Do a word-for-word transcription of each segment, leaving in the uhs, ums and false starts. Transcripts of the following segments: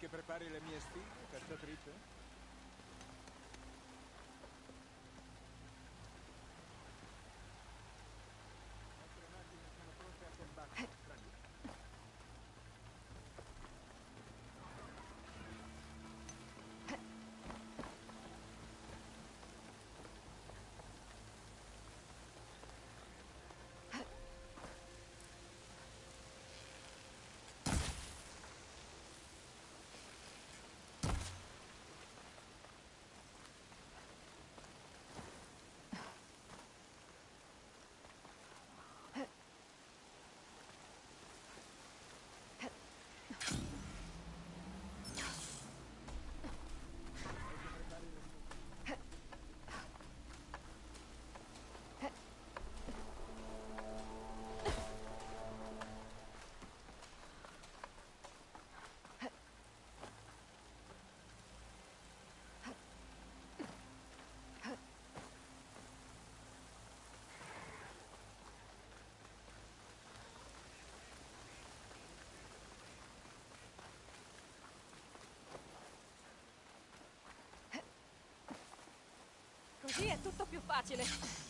Vuoi che prepari le mie sfide, cacciatrice? Così è tutto più facile.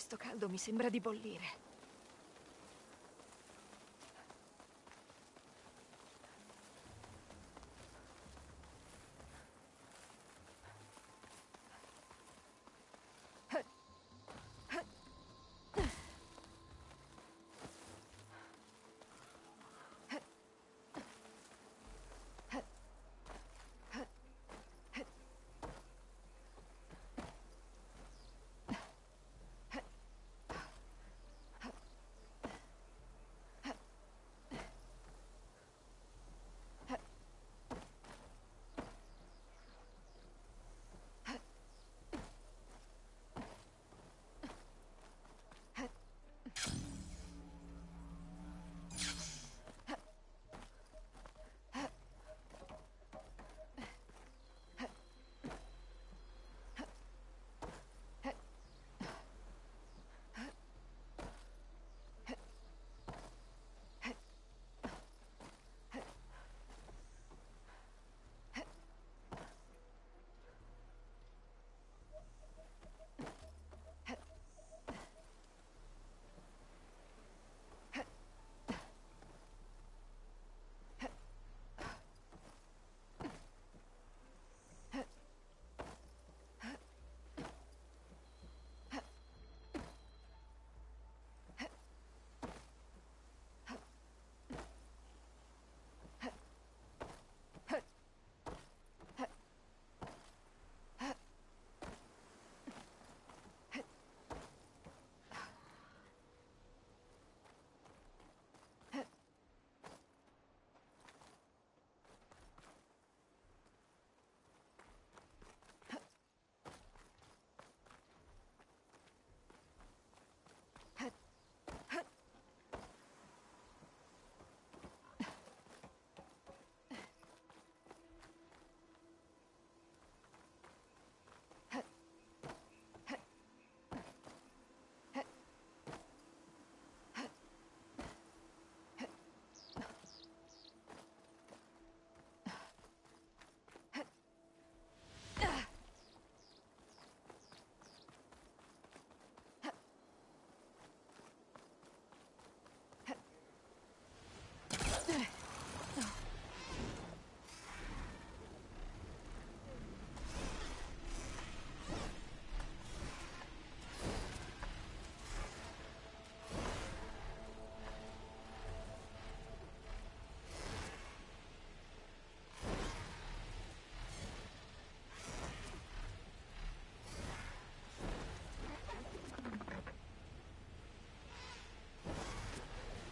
questo caldo mi sembra di bollire.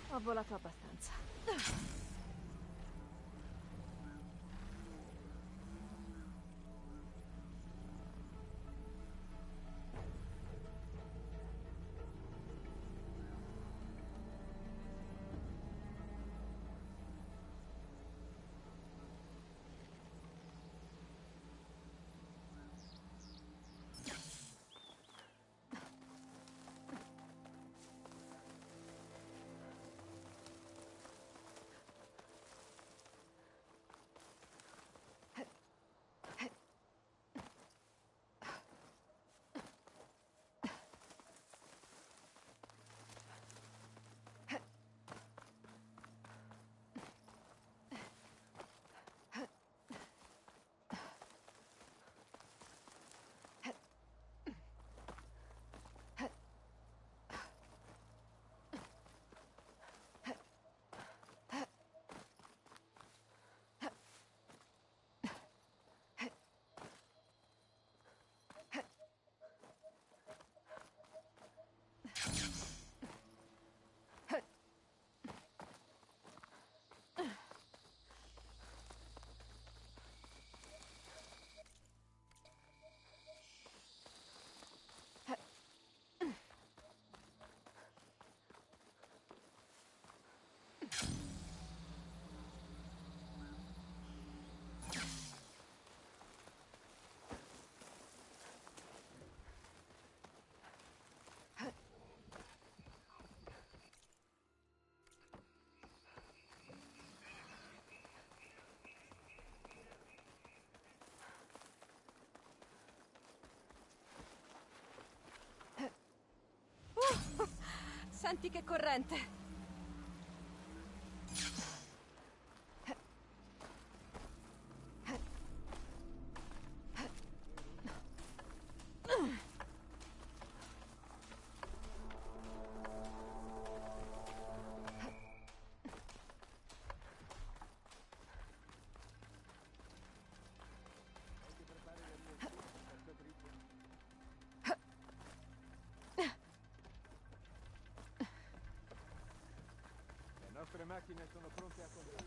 Ho volato abbastanza. Senti che corrente. Le macchine sono pronte a condurre.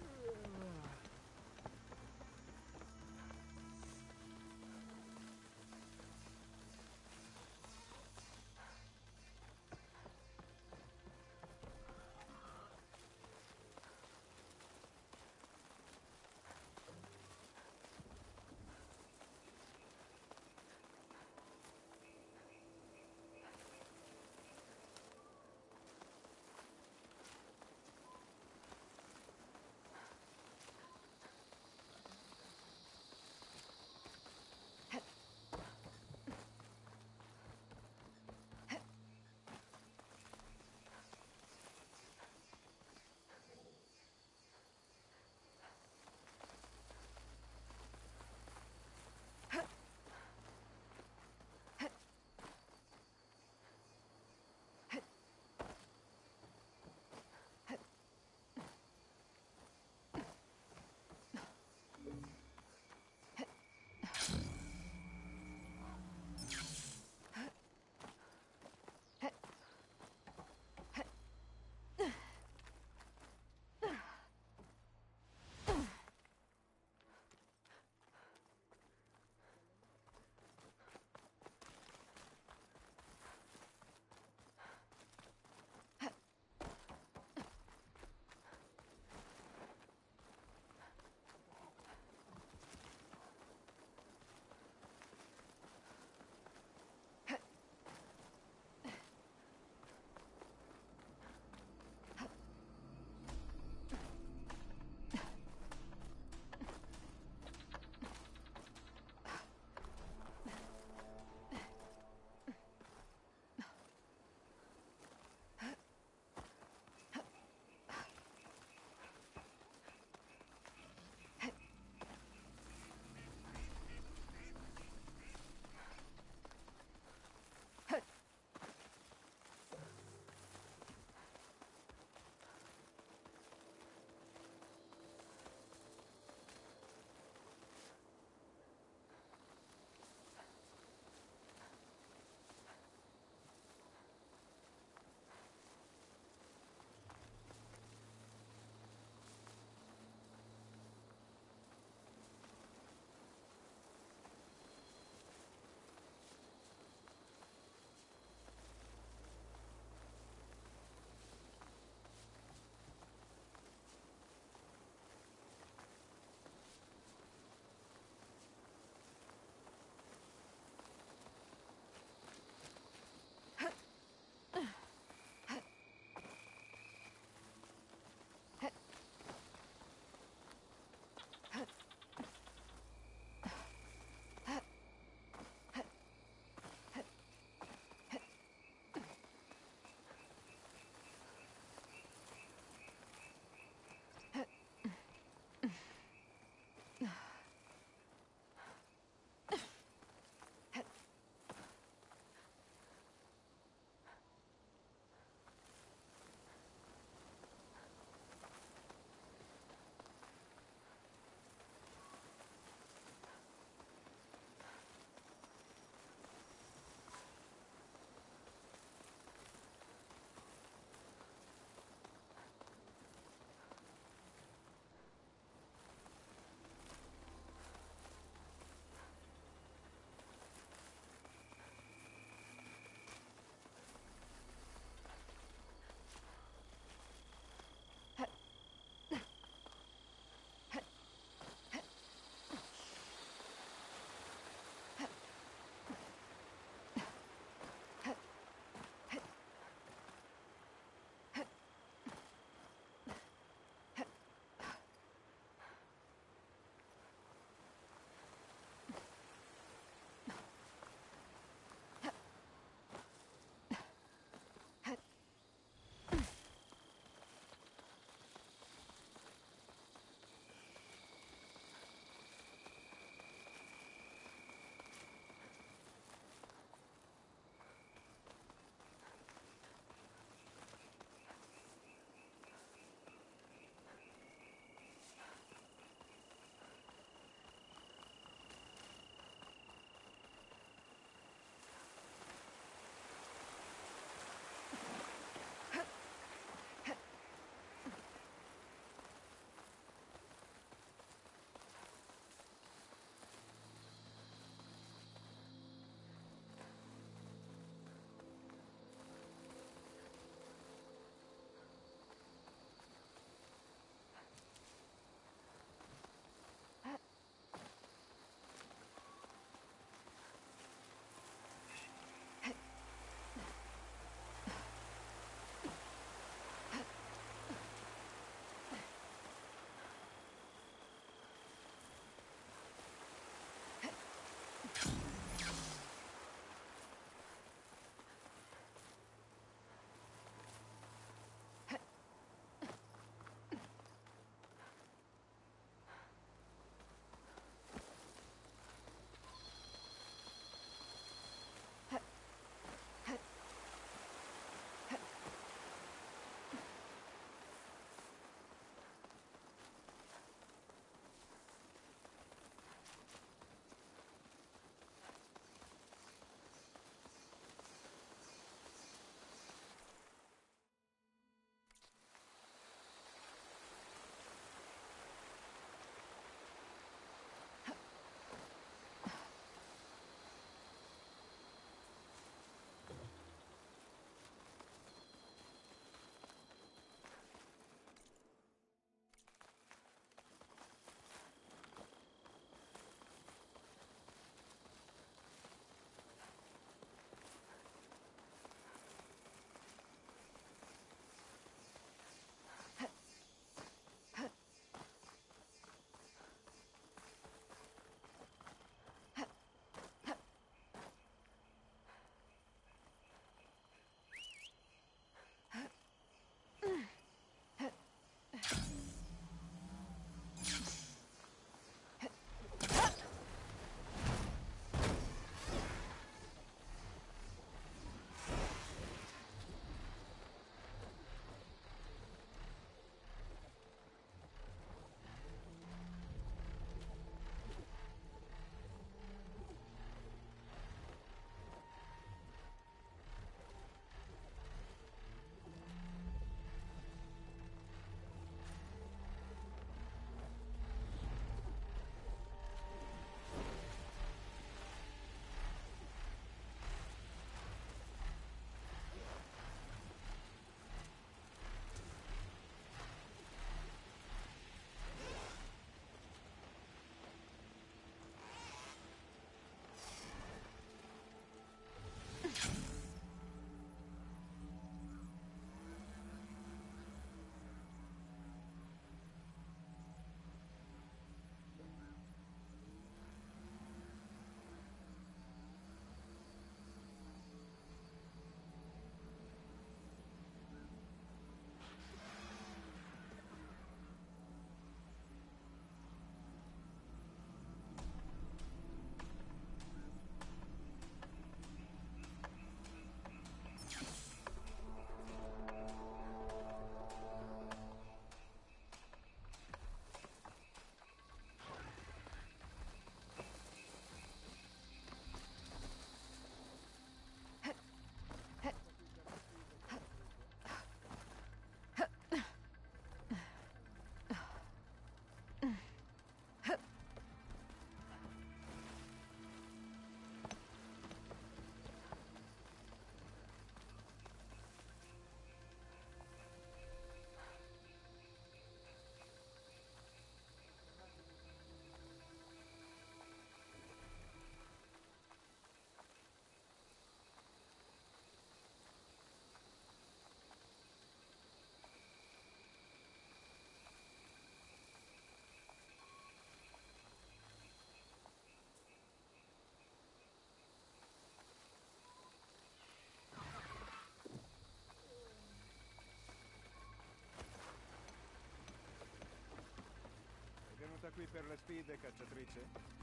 venuta qui per le sfide, cacciatrice?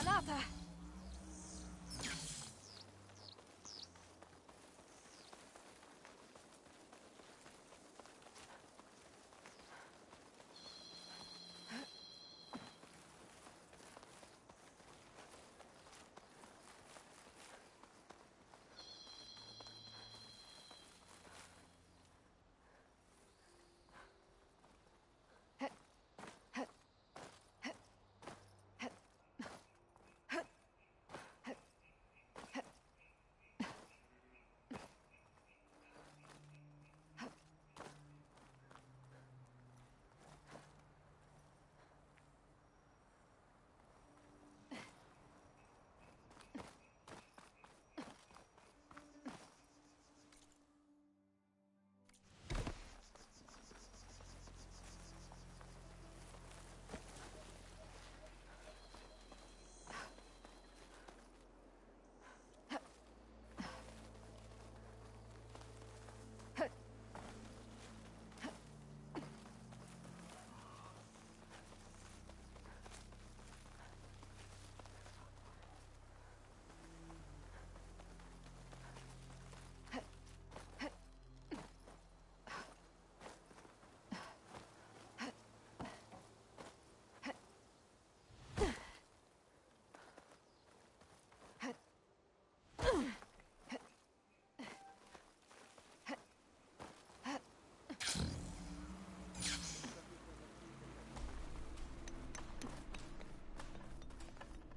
alata!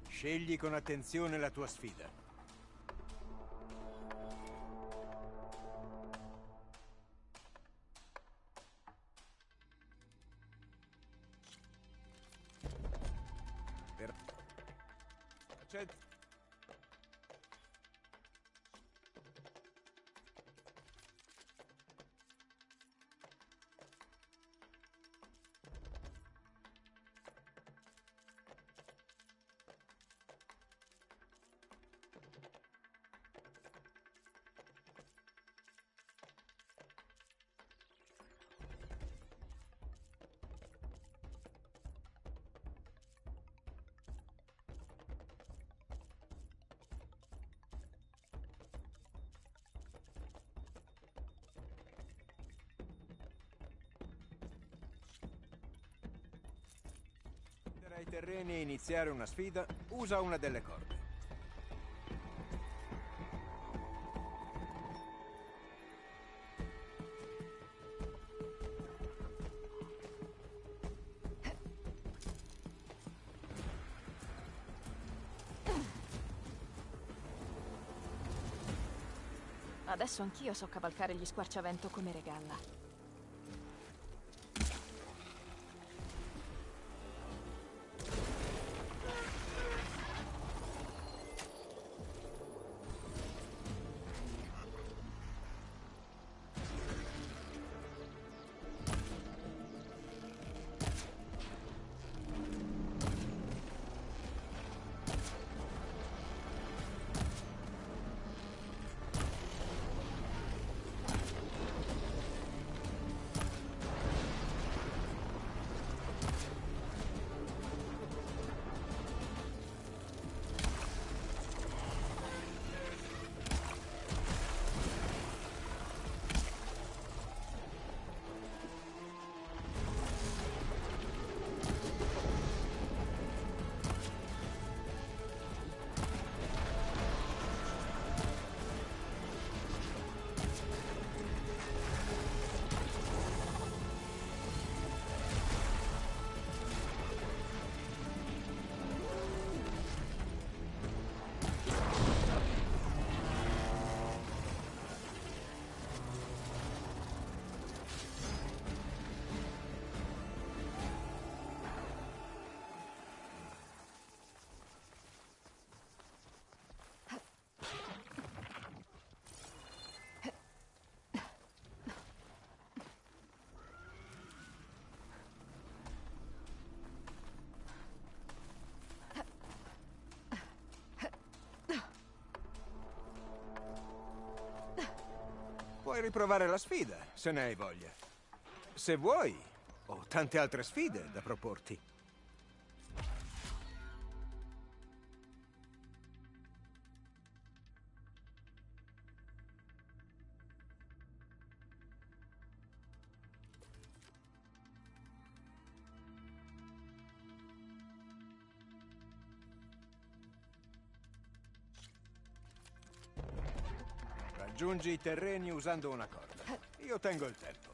Scegli con attenzione la tua sfida. Per... Accetta. Ai terreni e iniziare una sfida, usa una delle corde. Adesso anch'io so cavalcare gli squarciavento come Regalla. Puoi riprovare la sfida, se ne hai voglia. Se vuoi, ho tante altre sfide da proporti. Raggiungi i terreni usando una corda. Io tengo il tempo.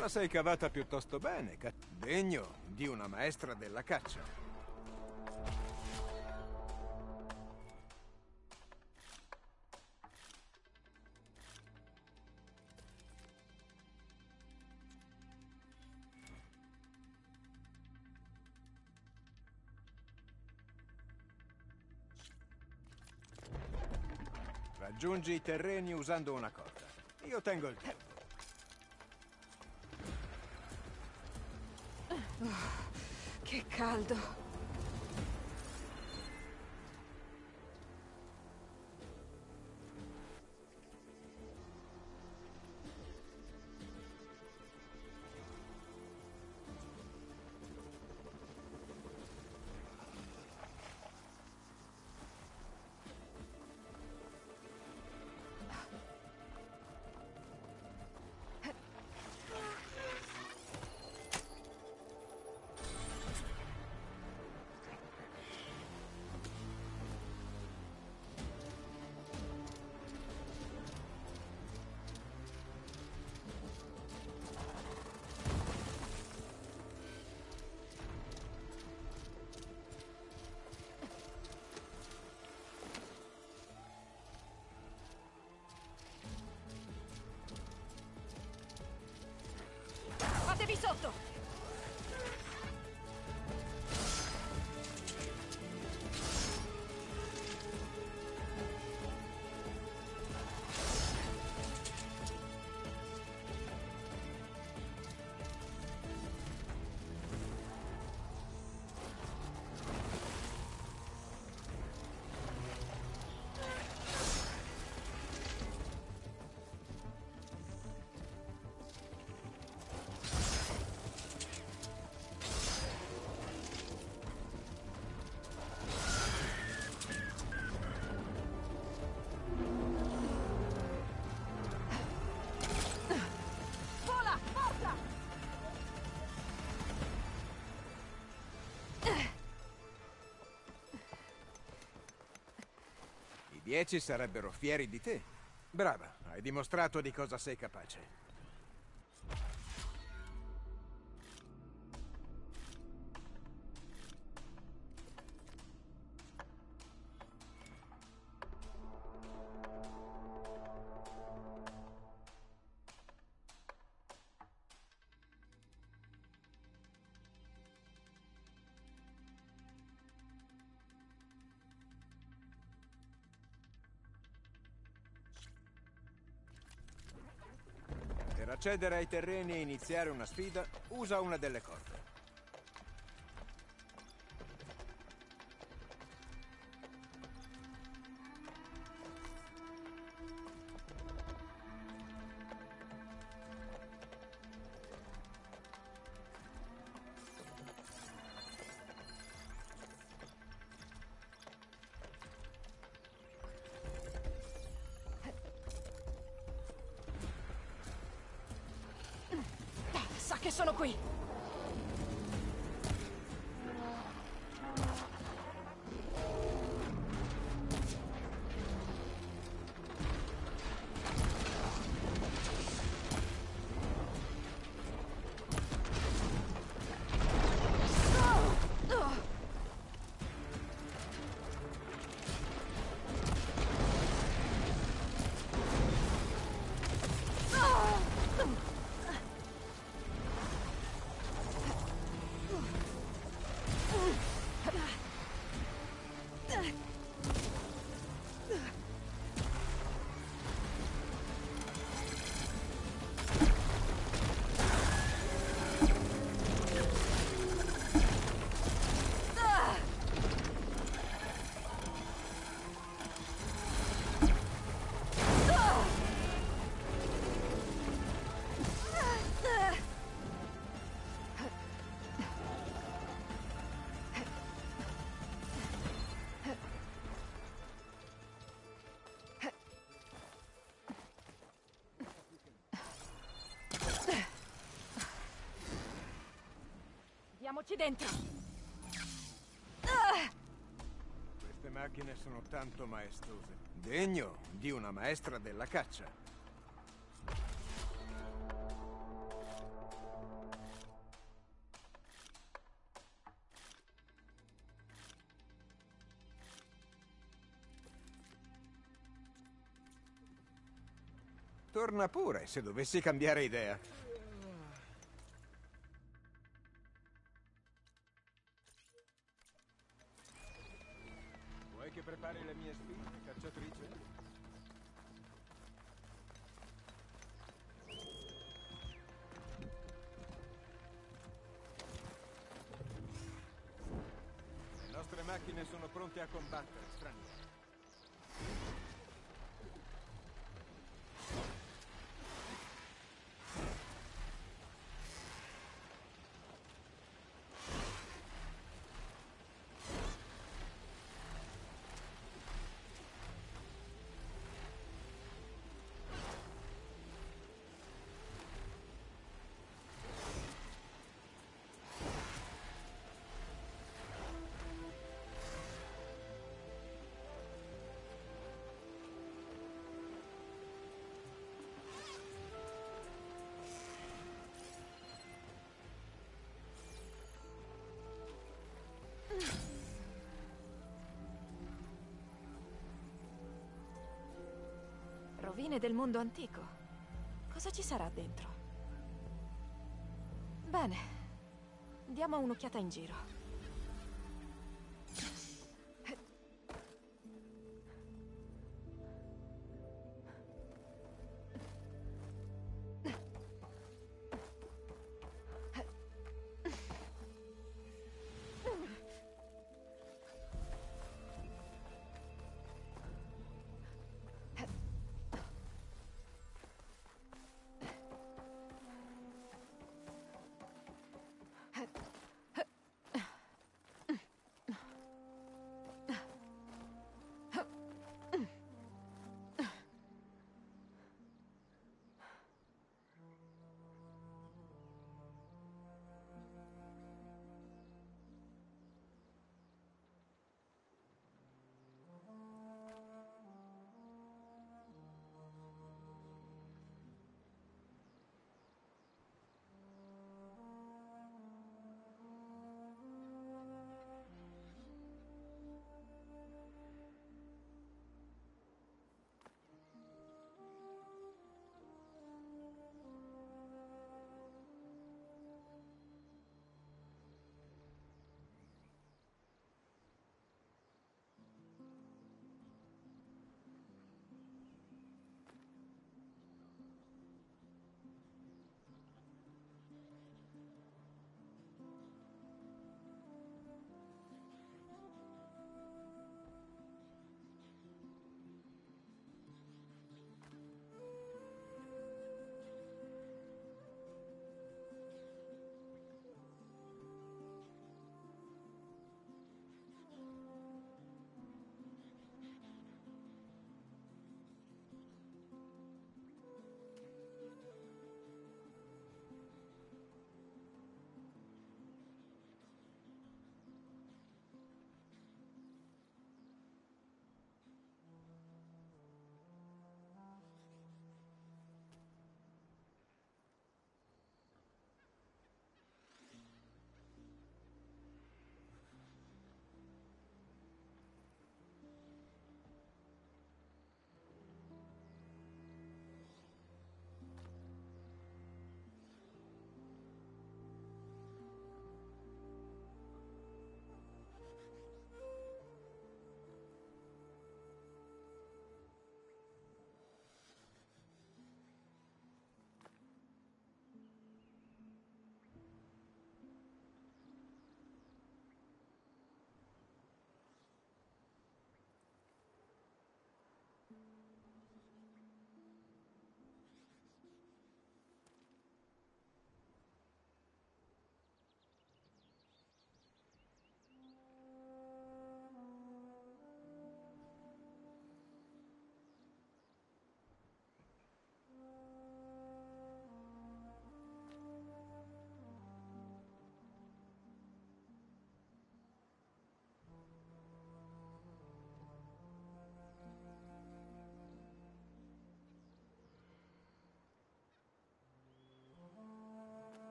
La sei cavata piuttosto bene, degno di una maestra della caccia. Raggiungi i terreni usando una corda. Io tengo il tempo. Oh, che caldo! Dieci sarebbero fieri di te. Brava, hai dimostrato di cosa sei capace. Per accedere ai terreni e iniziare una sfida, usa una delle corde. Che sono qui! Andiamoci dentro! Queste macchine sono tanto maestose. Degno di una maestra della caccia. Torna pure se dovessi cambiare idea. Prepari le mie spine, cacciatrice. Le nostre macchine sono pronte a combattere, stranieri. Rovine del mondo antico. Cosa ci sarà dentro? Bene, diamo un'occhiata in giro.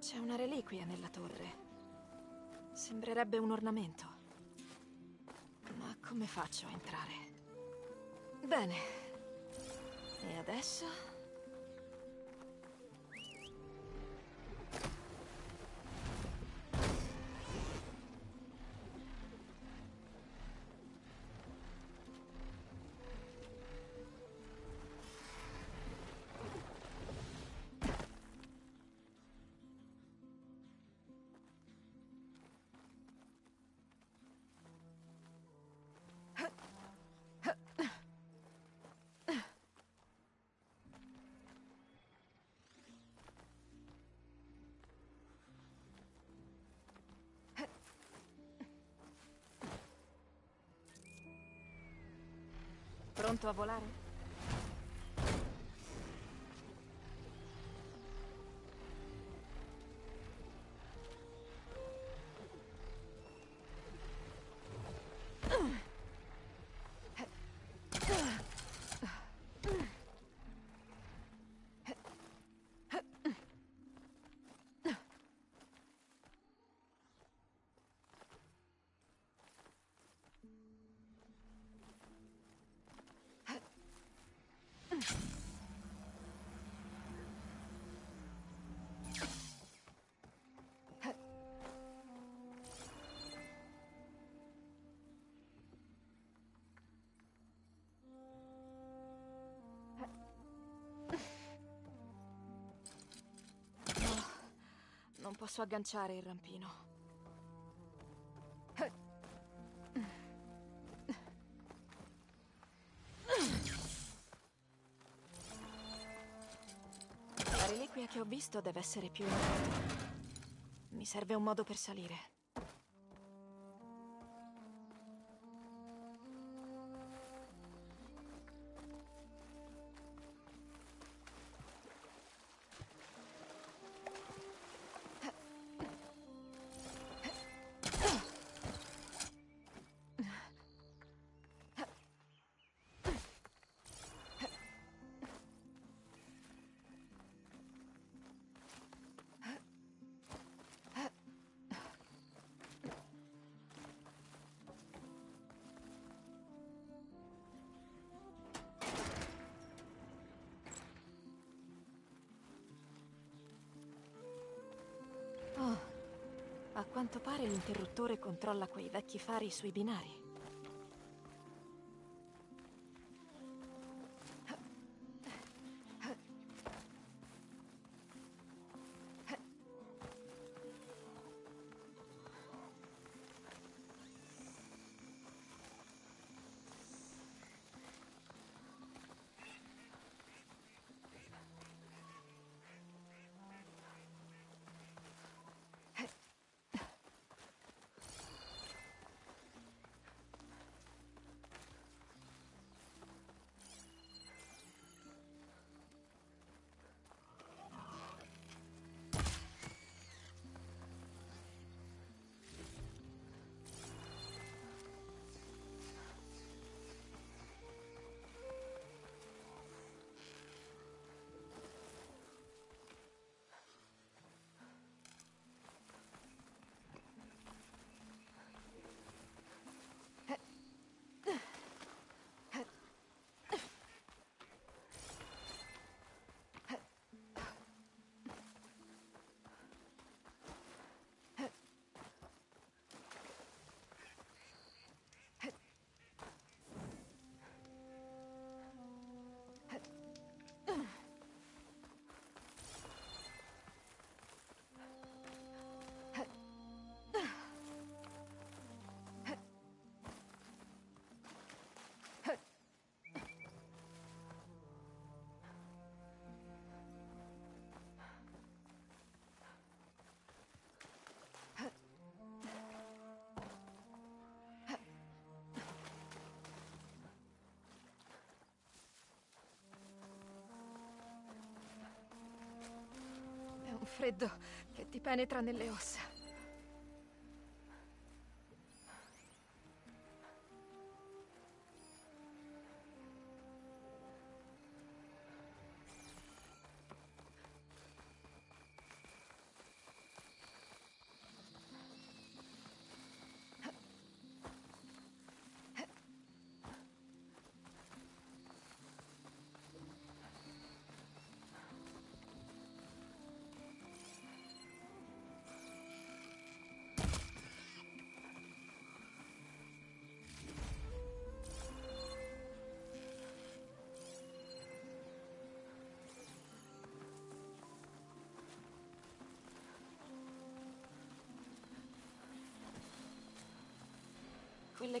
C'è una reliquia nella torre. Sembrerebbe un ornamento. Ma come faccio a entrare? Bene. E adesso? Pronto a volare? Non posso agganciare il rampino. La reliquia che ho visto deve essere più in alto. Mi serve un modo per salire. A quanto pare l'interruttore controlla quei vecchi fari sui binari. Freddo che ti penetra nelle ossa.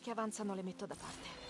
cose che avanzano le metto da parte.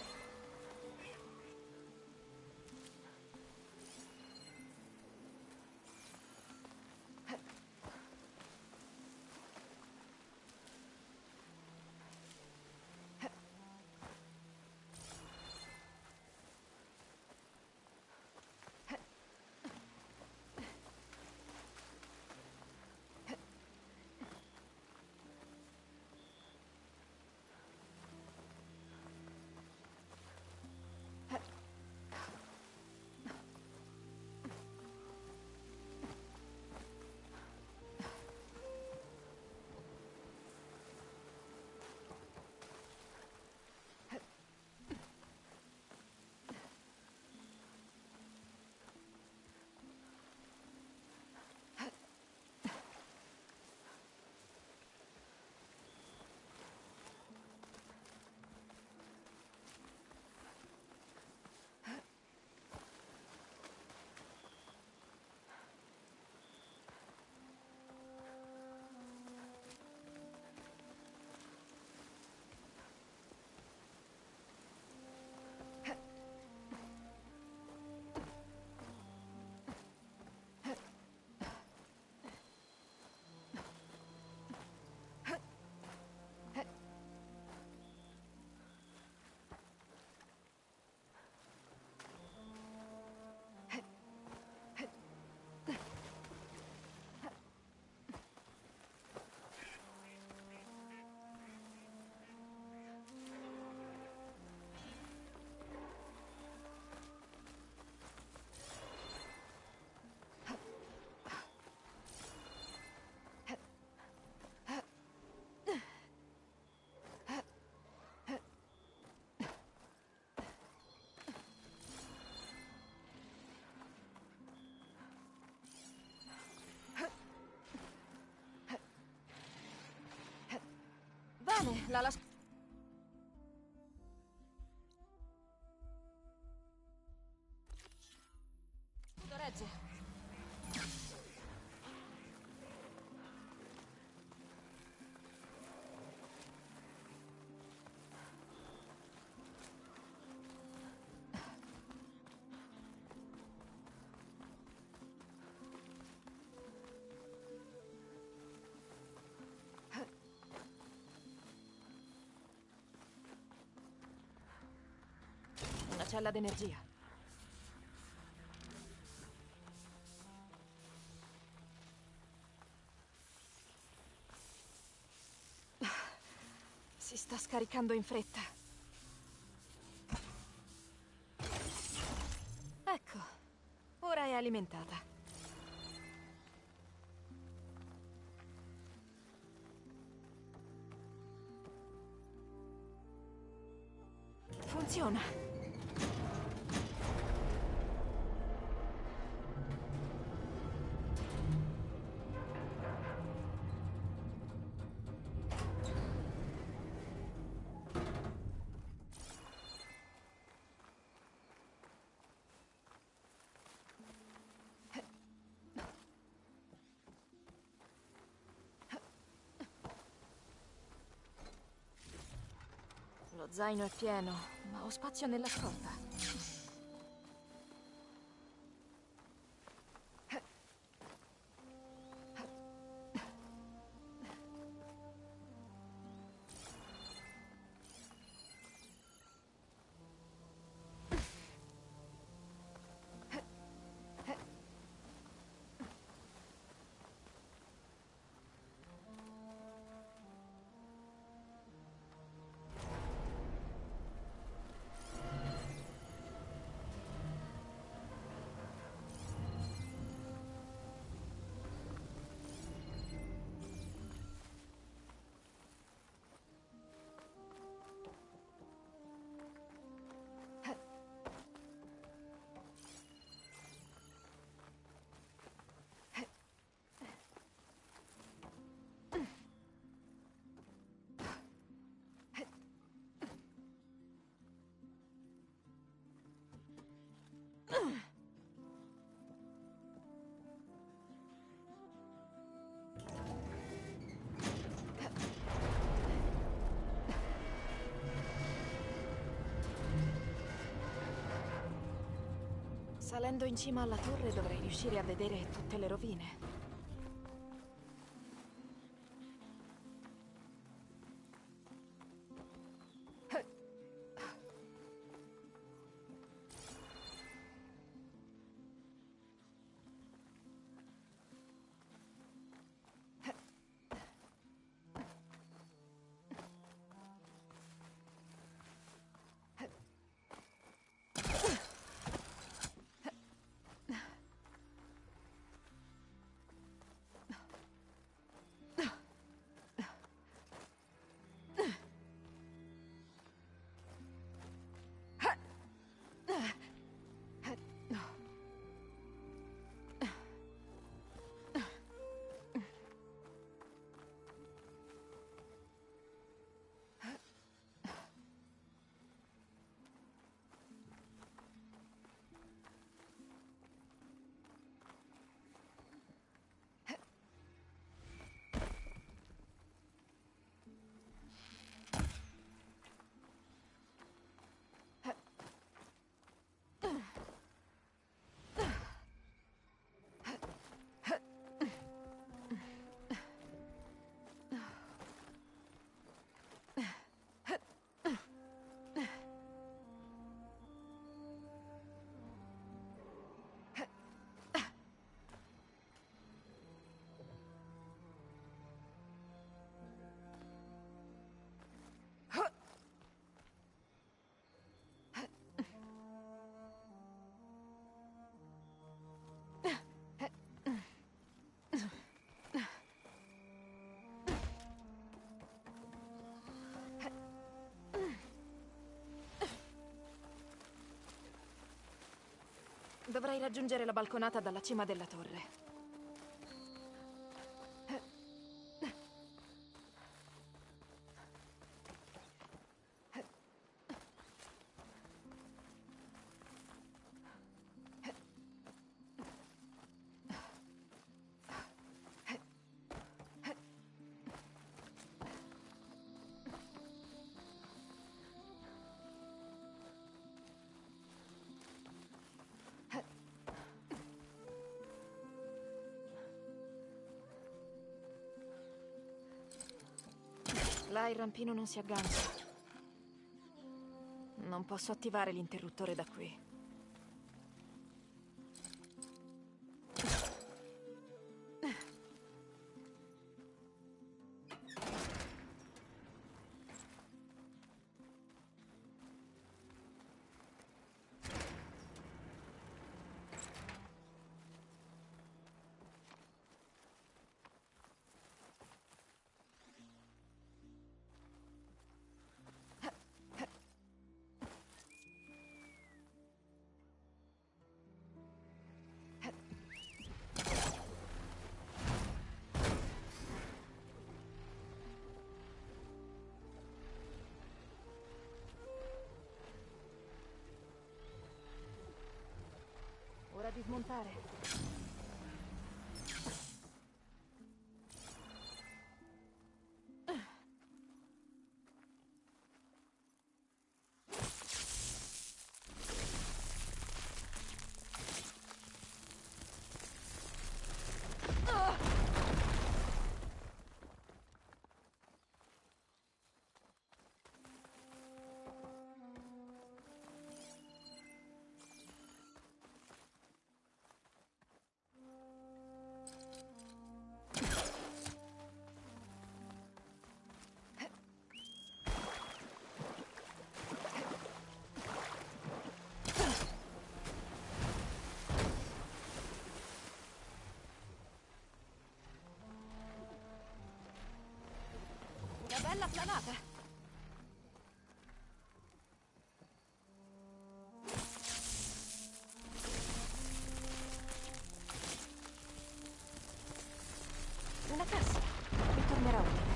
La lasco. Tutto regge. Cella d'energia. Si sta scaricando in fretta. Ecco, ora è alimentata. Funziona. Lo zaino è pieno, ma ho spazio nella scorta. Salendo in cima alla torre dovrei riuscire a vedere tutte le rovine. Dovrei raggiungere la balconata dalla cima della torre. Là il rampino non si aggancia. Non posso attivare l'interruttore da qui. Ora di smontare. Bella planata! Una cassa! Ritornerà utile.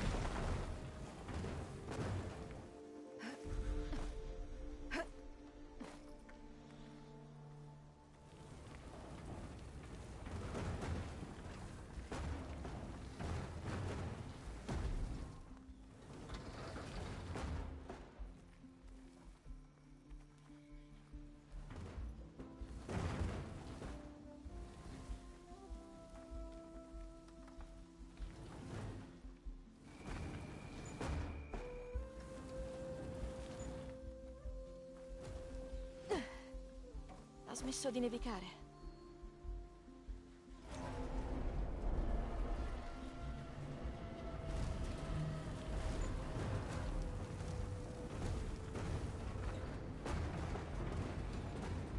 smesso di nevicare.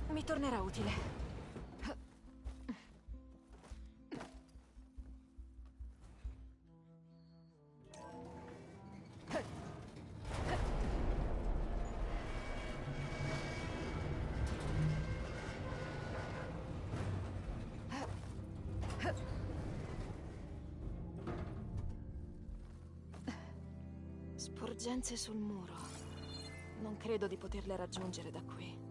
Mi tornerà utile. Sporgenze sul muro. Non credo di poterle raggiungere da qui.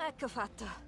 Ecco fatto.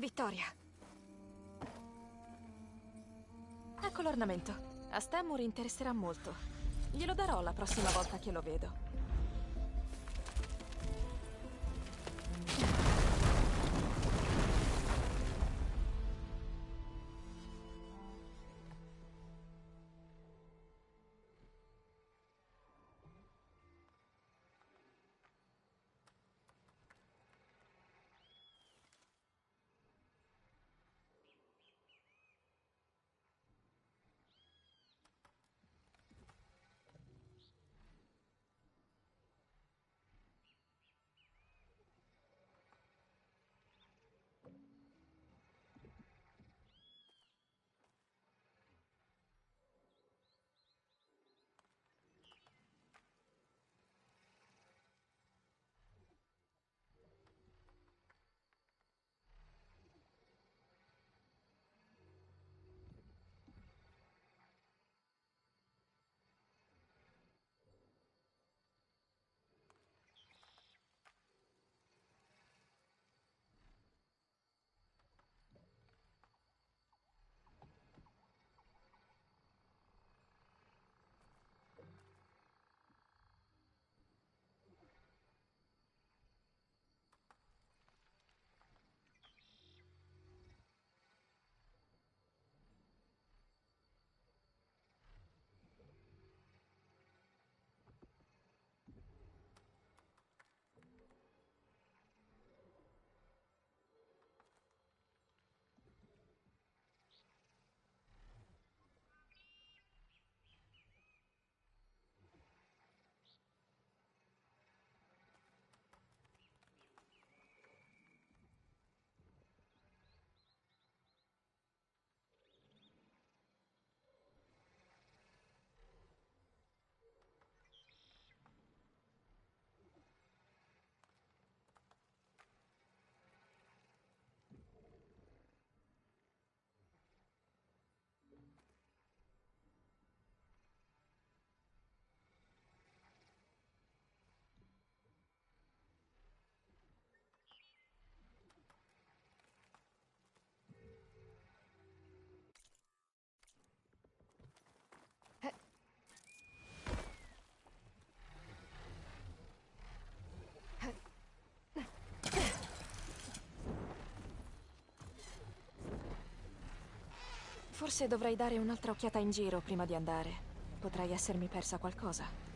Vittoria. Ecco l'ornamento. A Stanmore interesserà molto. Glielo darò la prossima volta che lo vedo. Forse dovrei dare un'altra occhiata in giro prima di andare. Potrei essermi persa qualcosa.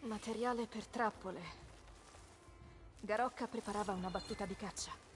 Materiale per trappole. Garocca preparava una battuta di caccia.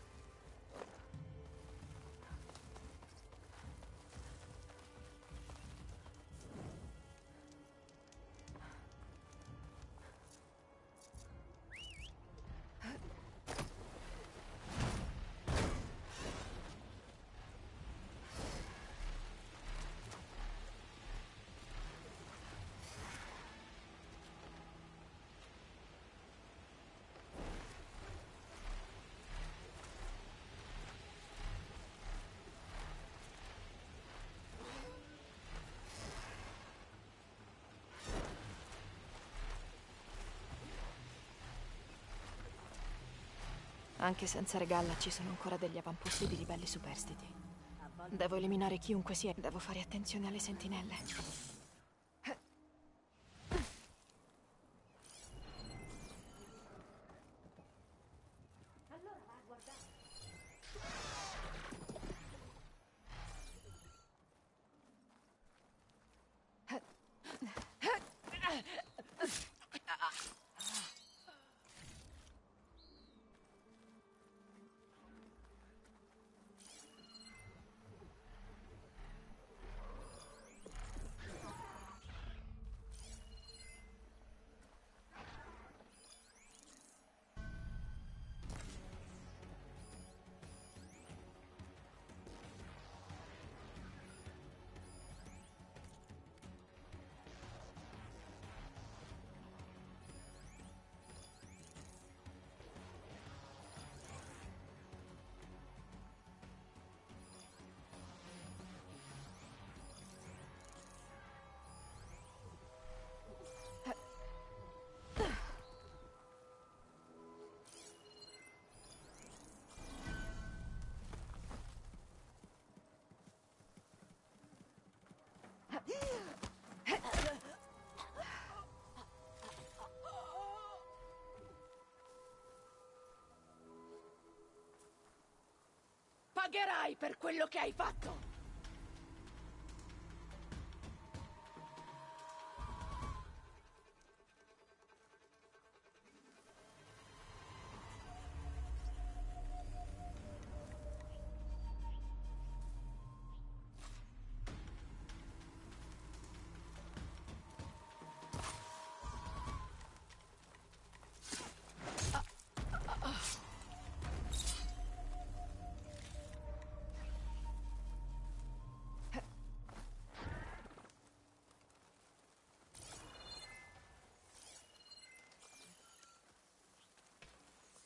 Anche senza Regalla ci sono ancora degli avamposti di ribelli superstiti. Devo eliminare chiunque sia. Devo fare attenzione alle sentinelle. Allora va a guardare. Pagherai per quello che hai fatto!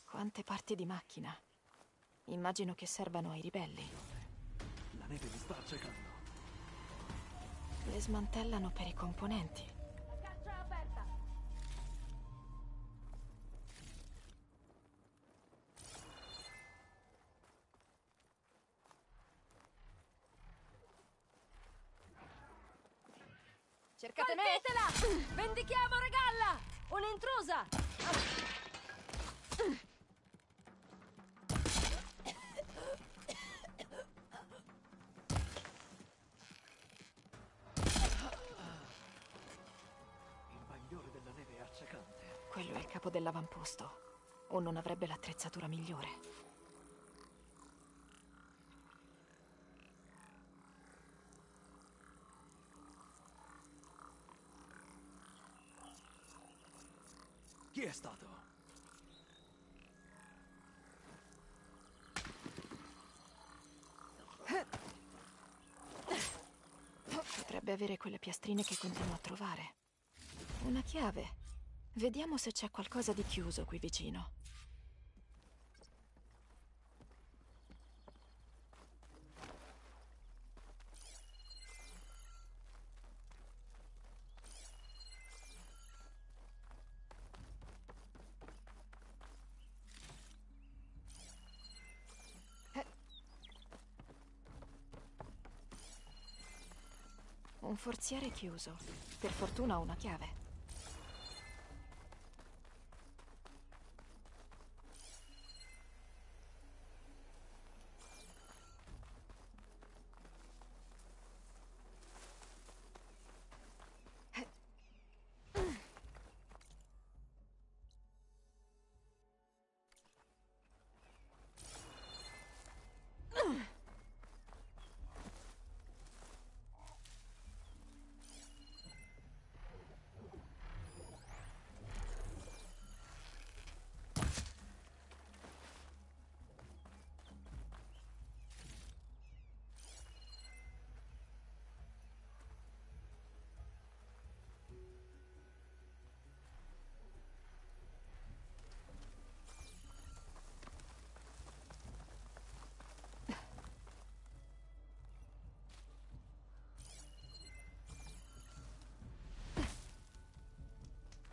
Quante parti di macchina? Immagino che servano ai ribelli. La neve mi sta accecando. Le smantellano per i componenti. La caccia aperta! Cercate me! Colpitela! Vendichiamo Regalla! Un'intrusa! Quello è il capo dell'avamposto, o non avrebbe l'attrezzatura migliore. Chi è stato? Potrebbe avere quelle piastrine che continuo a trovare. Una chiave. Vediamo se c'è qualcosa di chiuso qui vicino. Eh. Un forziere chiuso. Per fortuna ho una chiave.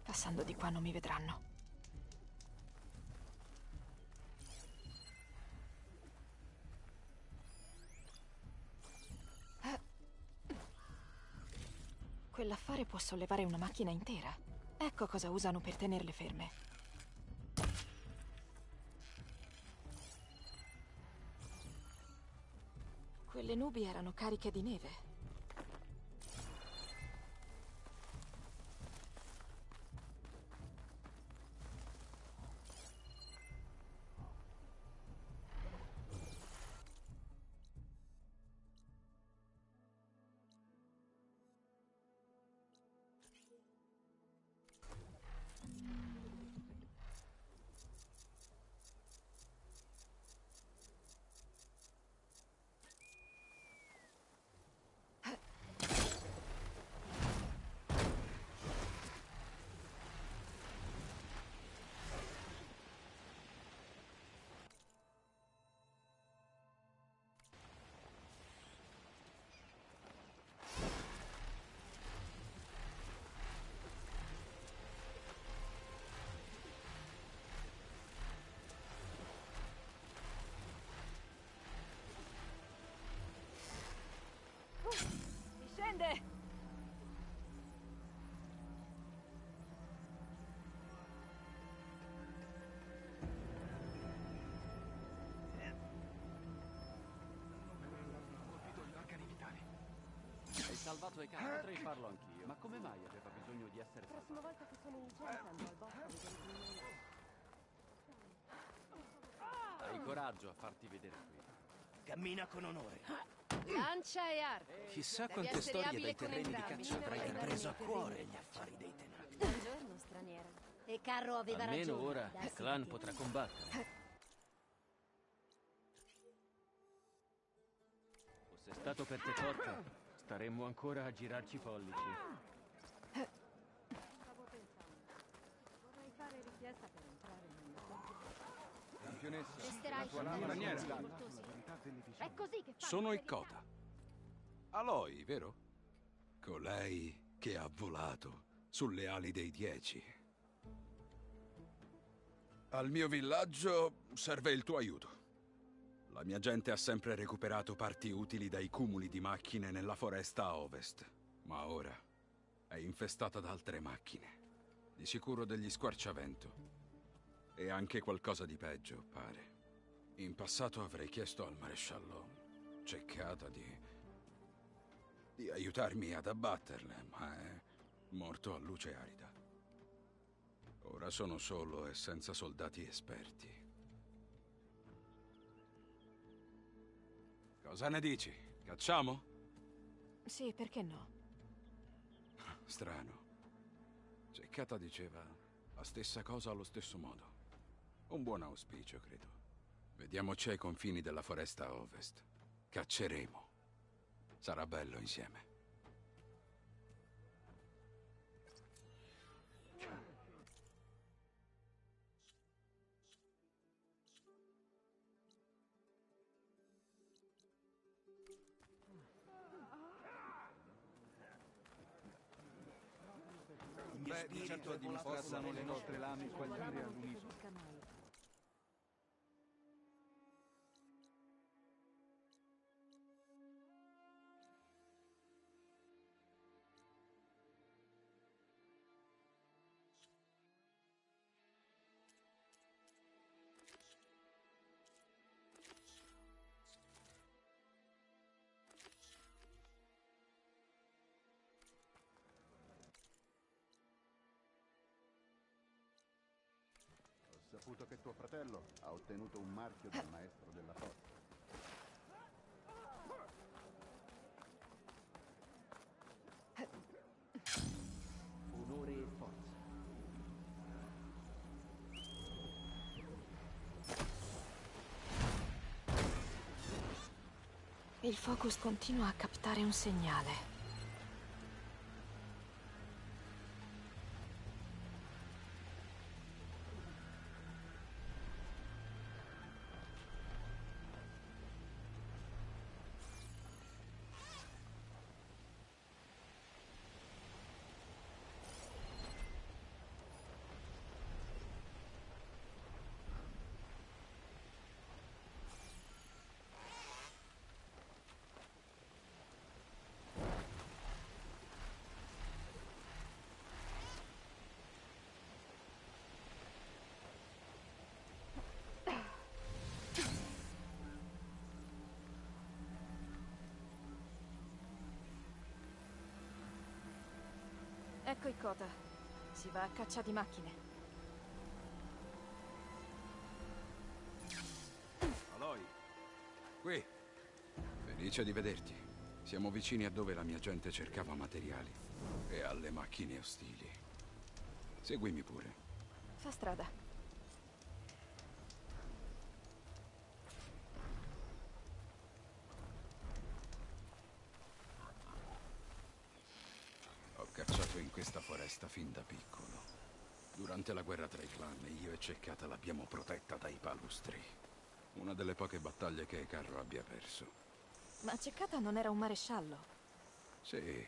Passando di qua non mi vedranno. l'affare può sollevare una macchina intera. Ecco cosa usano per tenerle ferme. Quelle nubi erano cariche di neve. Scende! Hai salvato Ikota, potrei farlo anch'io. Ma come mai aveva bisogno di essere salvato? La prossima volta che sono in giro andrò al bosco. Hai coraggio a farti vedere qui. Cammina con onore. Lancia e arco. Chissà quante storie dai terreni di caccia avrai preso a cuore gli affari dei Tenakth. Buongiorno, straniero. E Carro aveva ragione. Almeno ora il clan potrà combattere. Fosse stato per te forte, staremmo ancora a girarci pollici. Stavo pensando. Vorrei fare richiesta per entrare in un campo. Resterai è così che sono Ikota. Aloy, vero? Colei che ha volato sulle ali dei Dieci. Al mio villaggio serve il tuo aiuto. La mia gente ha sempre recuperato parti utili dai cumuli di macchine nella foresta a ovest, ma ora è infestata da altre macchine. Di sicuro degli squarciavento. E anche qualcosa di peggio, pare. In passato avrei chiesto al maresciallo Ceccata di... di aiutarmi ad abbatterle, ma è morto a luce arida. Ora sono solo e senza soldati esperti. Cosa ne dici? Cacciamo? Sì, perché no? Strano. Ceccata diceva la stessa cosa allo stesso modo. Un buon auspicio, credo. Vediamoci ai confini della foresta a ovest. Cacceremo. Sarà bello insieme. Beh, di certo dimostrano le nostre lame quagliare all'unisono. Ho saputo che tuo fratello ha ottenuto un marchio dal maestro della forza. Onore e forza. Il focus continua a captare un segnale. Ecco Ikota. Si va a caccia di macchine. Aloy. Qui. Felice di vederti. Siamo vicini a dove la mia gente cercava materiali. E alle macchine ostili. Seguimi pure. Fa strada. Questa foresta fin da piccolo. Durante la guerra tra i clan, io e Ceccata l'abbiamo protetta dai palustri. Una delle poche battaglie che Carro abbia perso. Ma Ceccata non era un maresciallo? Sì.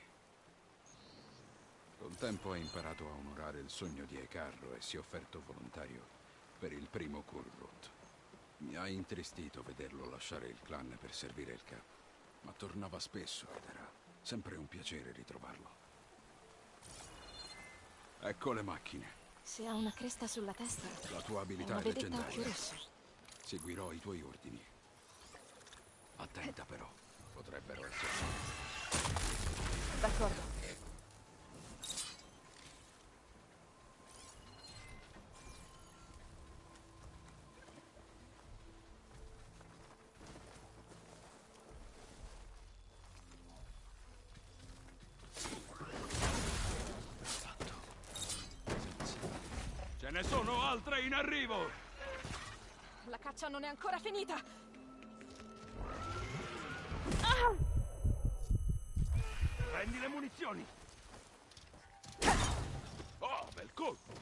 Col tempo ha imparato a onorare il sogno di Ecarro e si è offerto volontario per il primo Kurrut. Mi ha intristito vederlo lasciare il clan per servire il capo, ma tornava spesso ed era sempre un piacere ritrovarlo. Ecco le macchine. Se ha una cresta sulla testa. La tua abilità è leggendaria. Seguirò i tuoi ordini. Attenta però, potrebbero esserci. D'accordo. Ce ne sono altre in arrivo! La caccia non è ancora finita! Ah! Prendi le munizioni! Oh, bel colpo!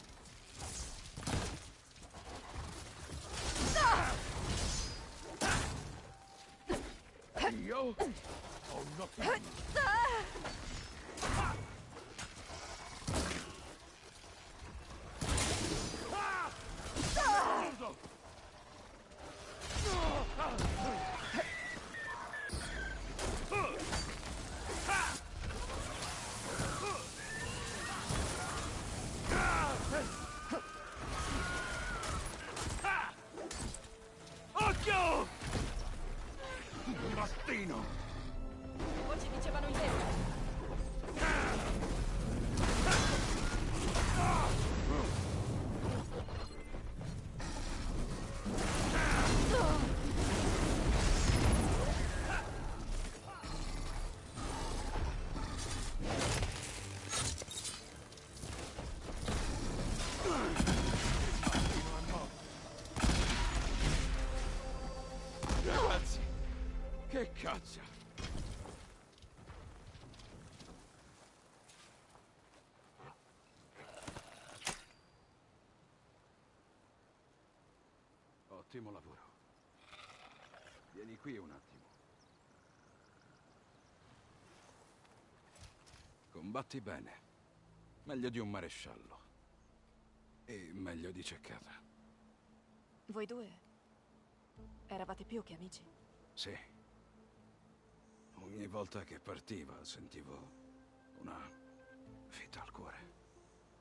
Ah! Io ho un occhio! Ah! Occhio! Bastino! Oggi dicevano i tempi. Caccia! Ottimo lavoro. Vieni qui un attimo. Combatti bene. Meglio di un maresciallo. E meglio di Ceccata. Voi due eravate più che amici? Sì. Ogni volta che partiva sentivo una fitta al cuore.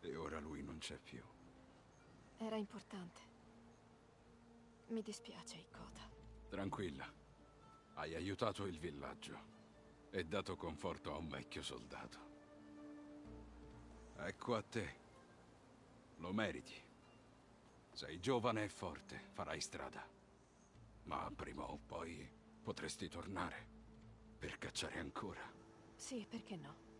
E ora lui non c'è più. Era importante. Mi dispiace, Ikota. Tranquilla. Hai aiutato il villaggio e dato conforto a un vecchio soldato. Ecco a te. Lo meriti. Sei giovane e forte, farai strada. Ma prima o poi potresti tornare. Per cacciare ancora? Sì, perché no?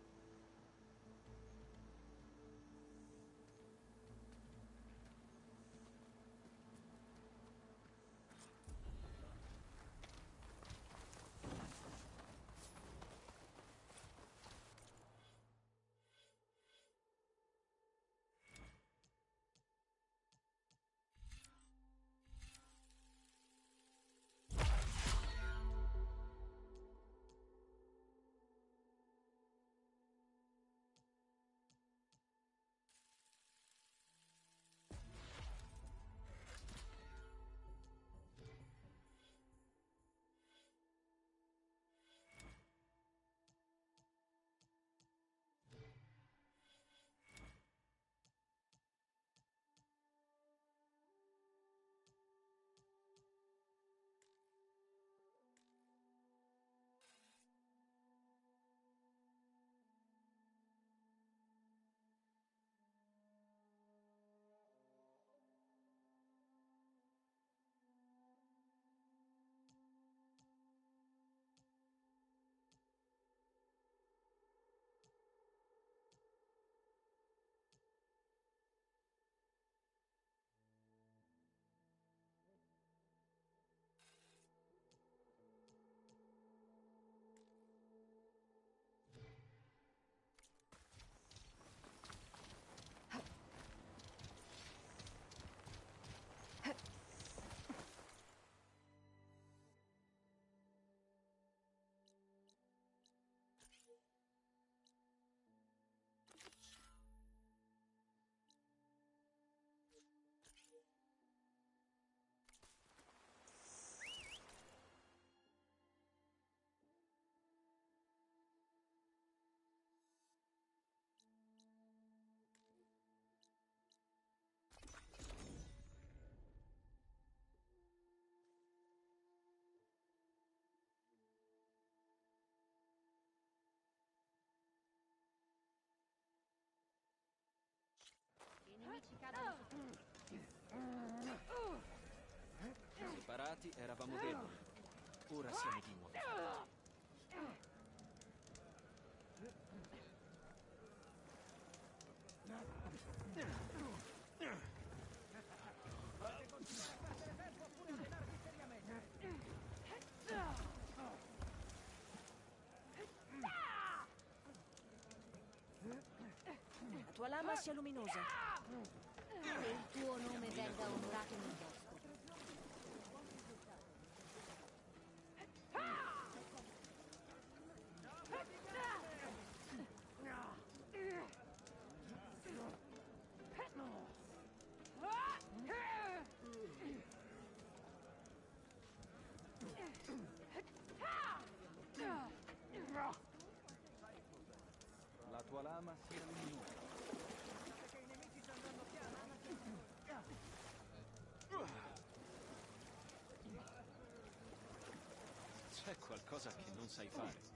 alleati eravamo deboli. Ora siamo di nuovo la tua lama sia luminosa e il tuo nome venga onorato nel bosco. La tua lama sia luminosa. Che i nemici ci andranno piano. C'è qualcosa che non sai fare.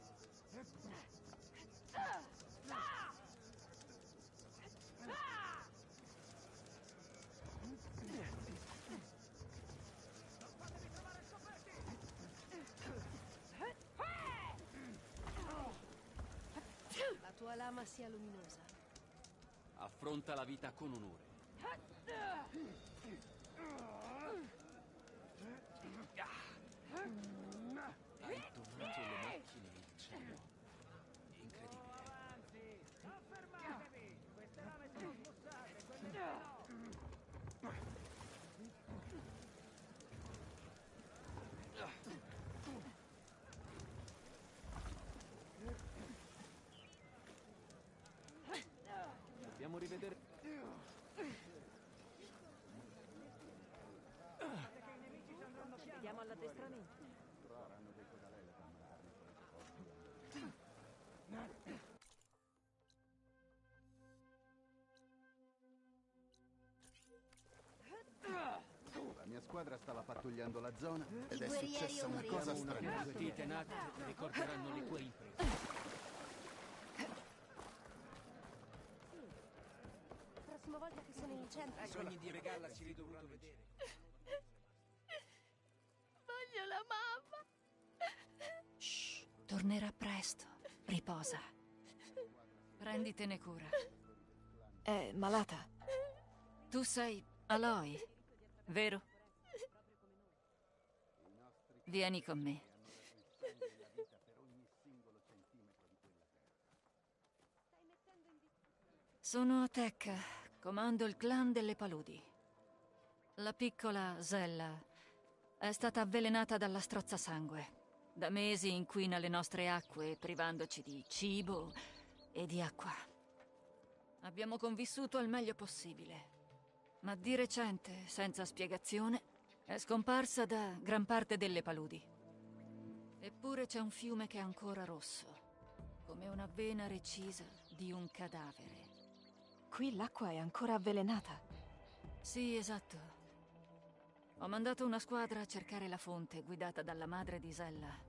La tua lama sia luminosa. Affronta la vita con onore. Hai donato le macchine e il cielo. Incredibile. Avanti! Affermatevi! Queste lame sono smussate, quelle no! Dobbiamo rivedere. Vediamo all'addestramento. Troveranno dei codali da comprare. La mia squadra stava pattugliando la zona ed è successa una cosa strana. I Tenakth ricorderanno le tue imprese. La prossima volta che sono in centro. I sogni di Regalla si ridurranno a vedere. Voglio la mamma. Shh, tornerà presto. Riposa. Prenditene cura. È malata. Tu sei Aloy, vero? Vieni con me. Sono Atekka, comando il clan delle paludi. La piccola Zella è stata avvelenata dalla strozza sangue. Da mesi inquina le nostre acque, privandoci di cibo e di acqua. Abbiamo convissuto al meglio possibile, ma di recente, senza spiegazione, è scomparsa da gran parte delle paludi. Eppure c'è un fiume che è ancora rosso, come una vena recisa di un cadavere. Qui l'acqua è ancora avvelenata. Sì, esatto. Ho mandato una squadra a cercare la fonte, guidata dalla madre di Zella.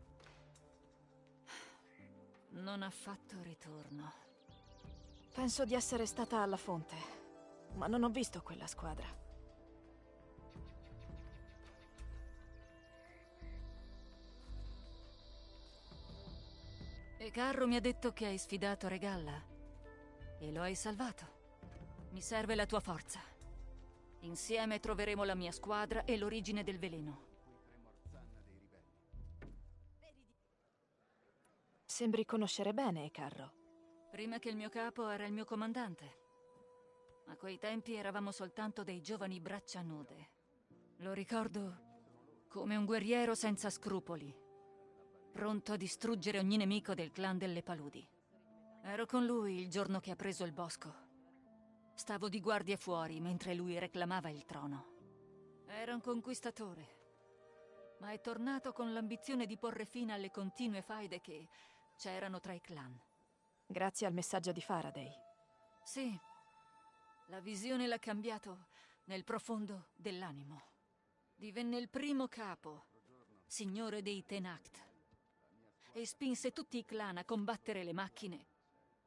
Non ha fatto ritorno. Penso di essere stata alla fonte, ma non ho visto quella squadra. E Carro mi ha detto che hai sfidato Regalla e lo hai salvato. Mi serve la tua forza. Insieme troveremo la mia squadra e l'origine del veleno. Sembri conoscere bene Carro. Prima che il mio capo era il mio comandante. A quei tempi eravamo soltanto dei giovani braccia nude. Lo ricordo come un guerriero senza scrupoli, pronto a distruggere ogni nemico del clan delle paludi. Ero con lui il giorno che ha preso il bosco. Stavo di guardia fuori mentre lui reclamava il trono. Era un conquistatore, ma è tornato con l'ambizione di porre fine alle continue faide che c'erano tra i clan. Grazie al messaggio di Faraday. Sì, la visione l'ha cambiato nel profondo dell'animo. Divenne il primo capo, signore dei Tenakth, e spinse tutti i clan a combattere le macchine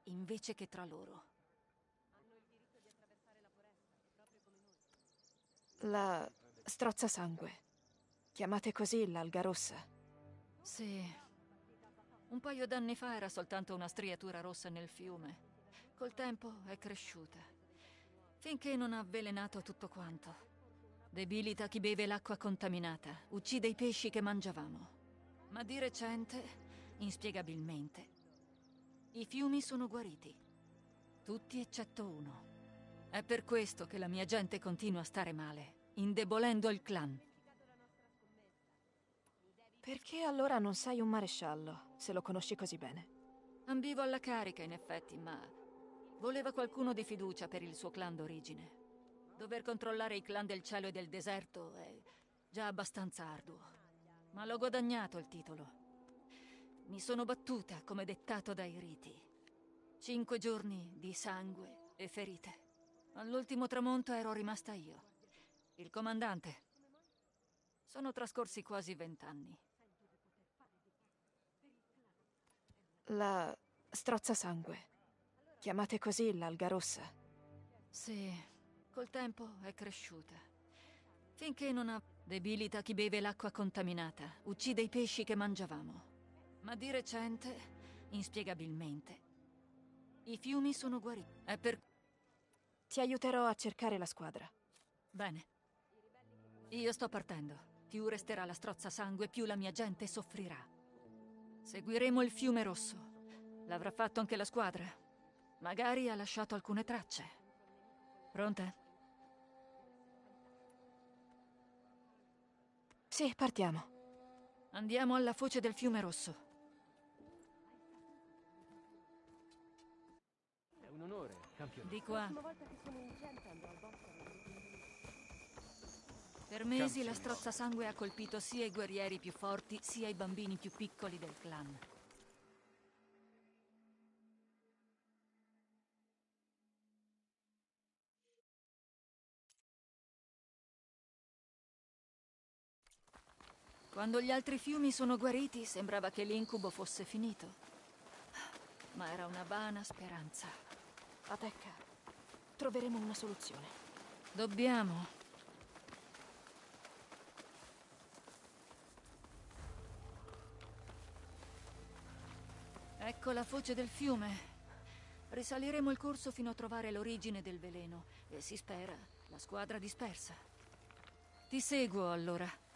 invece che tra loro. La strozza sangue. Chiamate così l'alga rossa? Sì. Un paio d'anni fa era soltanto una striatura rossa nel fiume. Col tempo è cresciuta, finché non ha avvelenato tutto quanto. Debilita chi beve l'acqua contaminata, uccide i pesci che mangiavamo. Ma di recente, inspiegabilmente, i fiumi sono guariti. Tutti eccetto uno. È per questo che la mia gente continua a stare male, indebolendo il clan. Perché allora non sei un maresciallo, se lo conosci così bene? Ambivo alla carica, in effetti, ma voleva qualcuno di fiducia per il suo clan d'origine. Dover controllare i clan del cielo e del deserto è già abbastanza arduo, ma l'ho guadagnato il titolo. Mi sono battuta come dettato dai riti. Cinque giorni di sangue e ferite. All'ultimo tramonto ero rimasta io, il comandante. Sono trascorsi quasi vent'anni. La strozza sangue. Chiamate così l'alga rossa? Sì, col tempo è cresciuta. Finché non ha... Debilita chi beve l'acqua contaminata, uccide i pesci che mangiavamo. Ma di recente, inspiegabilmente, i fiumi sono guariti. È per... Ti aiuterò a cercare la squadra. Bene. Io sto partendo. Più resterà la strozza sangue, più la mia gente soffrirà. Seguiremo il fiume rosso. L'avrà fatto anche la squadra. Magari ha lasciato alcune tracce. Pronte? Sì, partiamo. Andiamo alla foce del fiume rosso. È un onore, campione. Di qua. Per mesi la strozza sangue ha colpito sia i guerrieri più forti, sia i bambini più piccoli del clan. Quando gli altri fiumi sono guariti, sembrava che l'incubo fosse finito. Ma era una vana speranza. Atekka, troveremo una soluzione. Dobbiamo... Ecco la foce del fiume. Risaliremo il corso fino a trovare l'origine del veleno e, si spera, la squadra dispersa. Ti seguo, allora.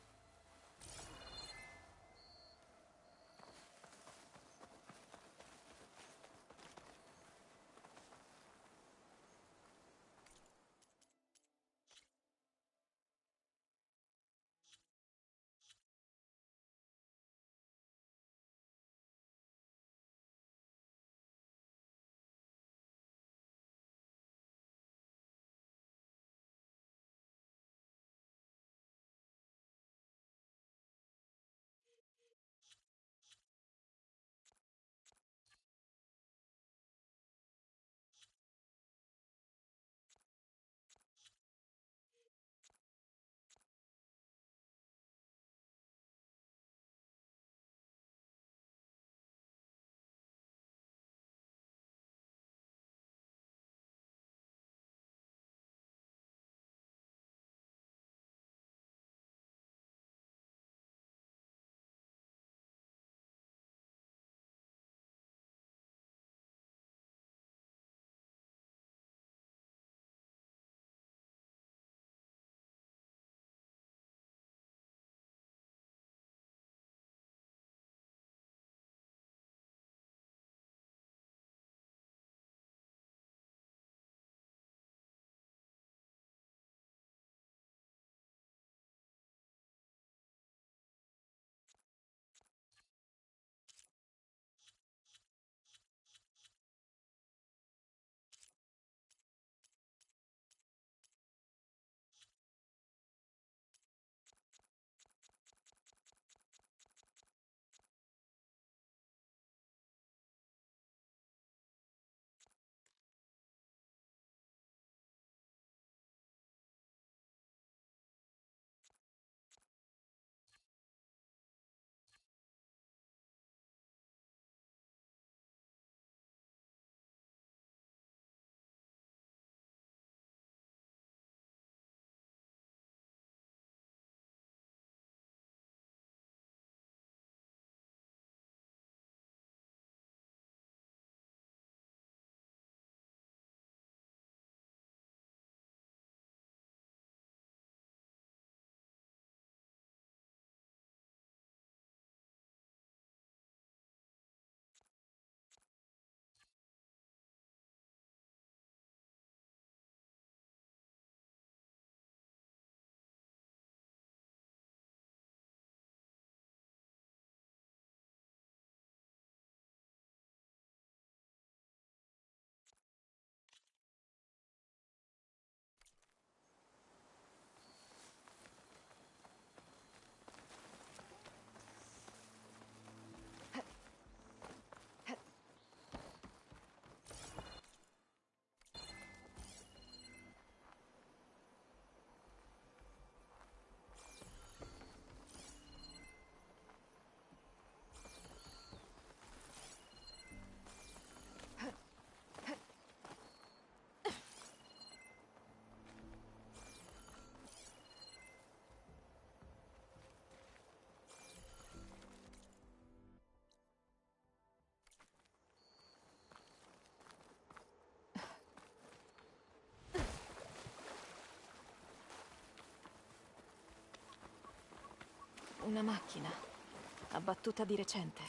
Una macchina, abbattuta di recente.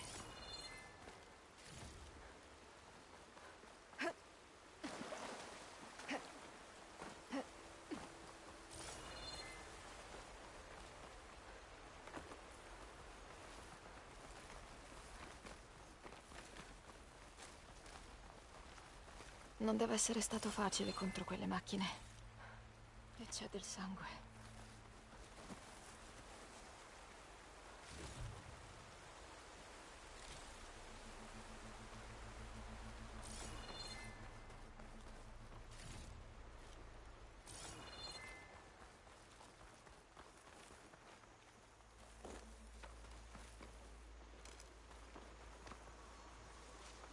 Non deve essere stato facile contro quelle macchine. E c'è del sangue.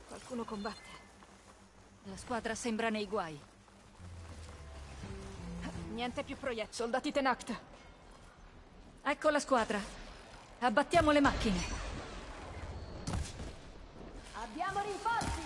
Qualcuno combatte. La squadra sembra nei guai. Niente più proiettili. Soldati Tenakth. Ecco la squadra. Abbattiamo le macchine. Abbiamo rinforzi!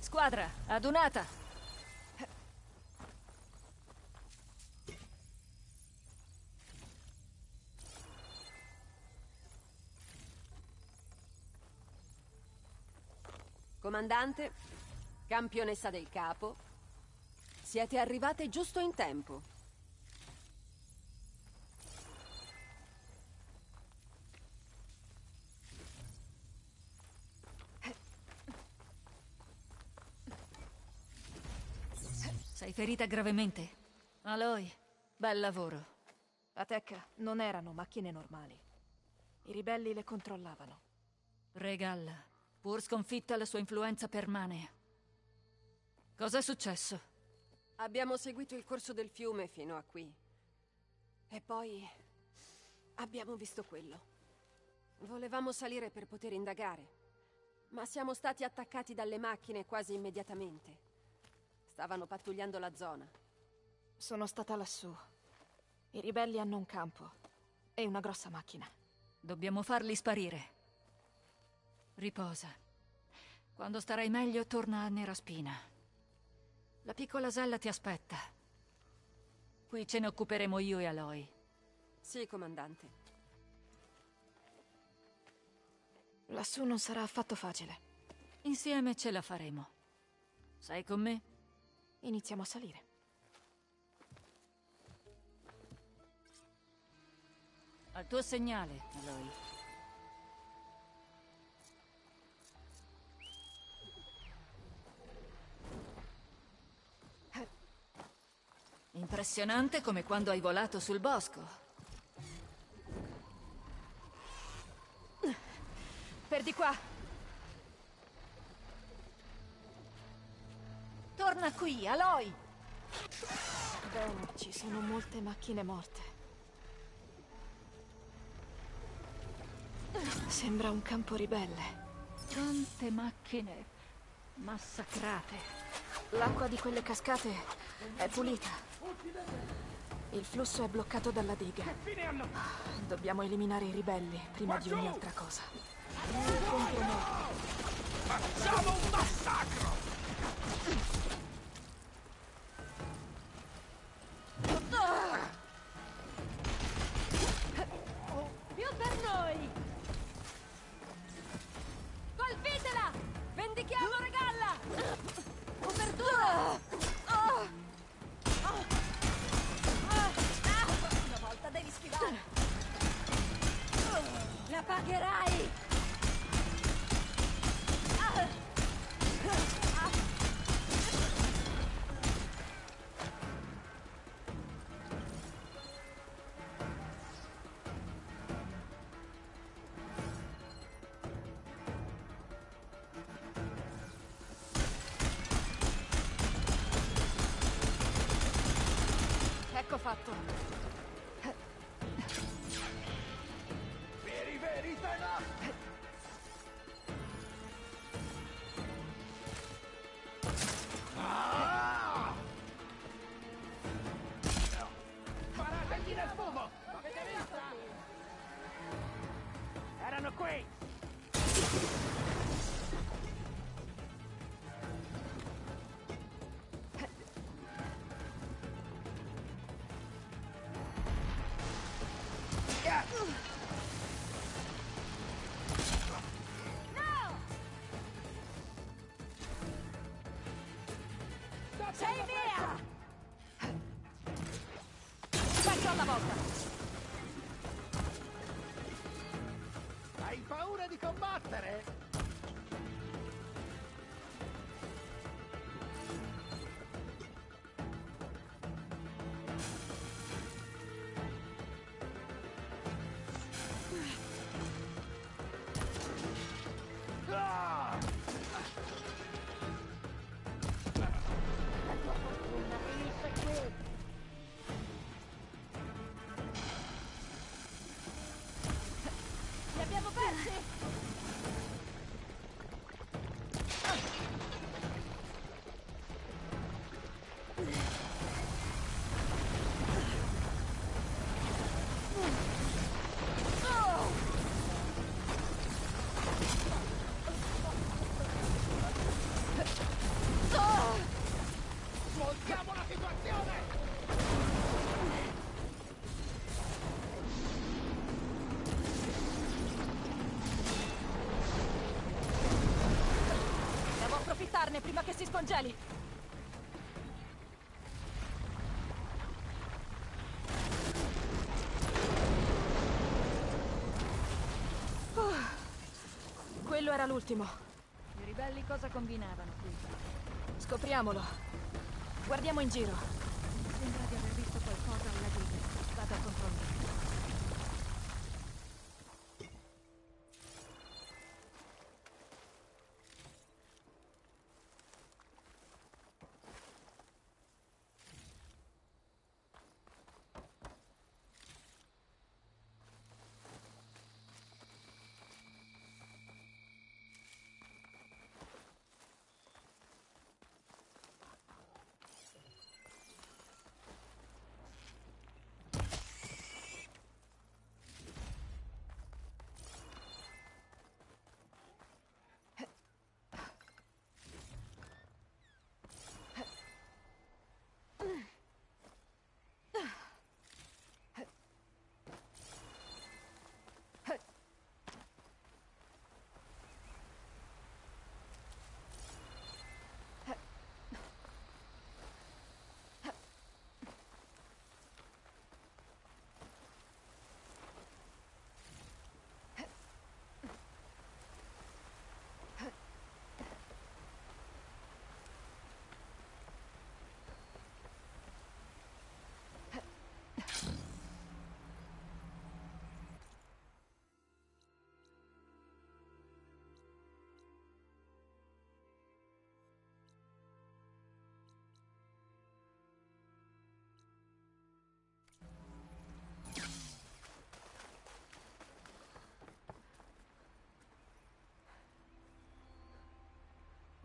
Squadra, adunata! Comandante, campionessa del capo, siete arrivate giusto in tempo. Sei ferita gravemente. Aloy, bel lavoro. Atekka, non erano macchine normali. I ribelli le controllavano. Regalla, pur sconfitta la sua influenza permanea. Cos'è successo? Abbiamo seguito il corso del fiume fino a qui. E poi abbiamo visto quello. Volevamo salire per poter indagare, ma siamo stati attaccati dalle macchine quasi immediatamente. Stavano pattugliando la zona. Sono stata lassù. I ribelli hanno un campo e una grossa macchina. Dobbiamo farli sparire. Riposa. Quando starai meglio, torna a Neraspina. La piccola Zella ti aspetta. Qui ce ne occuperemo io e Aloy. Sì, comandante. Lassù non sarà affatto facile. Insieme ce la faremo. Sei con me? Iniziamo a salire. Al tuo segnale, Aloy. Impressionante come quando hai volato sul bosco. Per di qua. Torna qui, Aloy! Bene, ci sono molte macchine morte. Sembra un campo ribelle. Tante macchine massacrate. L'acqua di quelle cascate è pulita. Il flusso è bloccato dalla diga. Dobbiamo eliminare i ribelli prima di ogni altra cosa. Facciamo un massacro! Più per noi! Colpitela! Vendichiamo Regalla! Copertura! Una volta devi schivare! La pagherai! Ecco fatto. Vieni, vieni, Tenakth! Ah! Parategli nel fumo! Avete visto? Erano qui! Prima che si scongeli. Uh, quello era l'ultimo. I ribelli cosa combinavano qui? Scopriamolo. Guardiamo in giro. Mi sembra di aver visto qualcosa alla guida. Vado a controllare.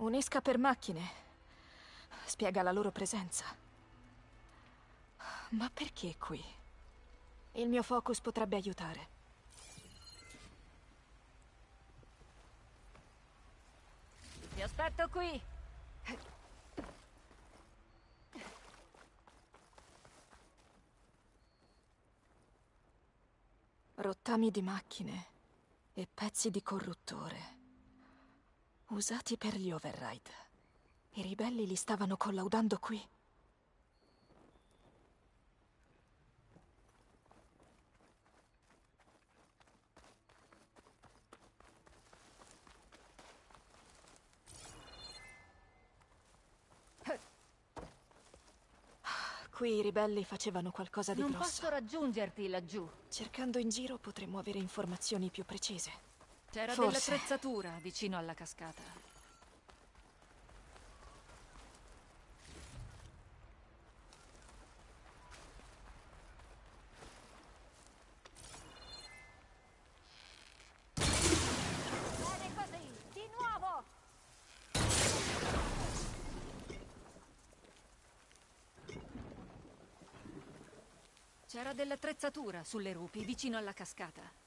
Un'esca per macchine spiega la loro presenza. Ma perché qui? Il mio focus potrebbe aiutare. Ti aspetto qui. Rottami di macchine e pezzi di corruttore. Usati per gli override. I ribelli li stavano collaudando qui. Qui i ribelli facevano qualcosa di grosso. Non posso raggiungerti laggiù. Cercando in giro potremmo avere informazioni più precise. C'era dell'attrezzatura vicino alla cascata. C'era dell'attrezzatura sulle rupi vicino alla cascata.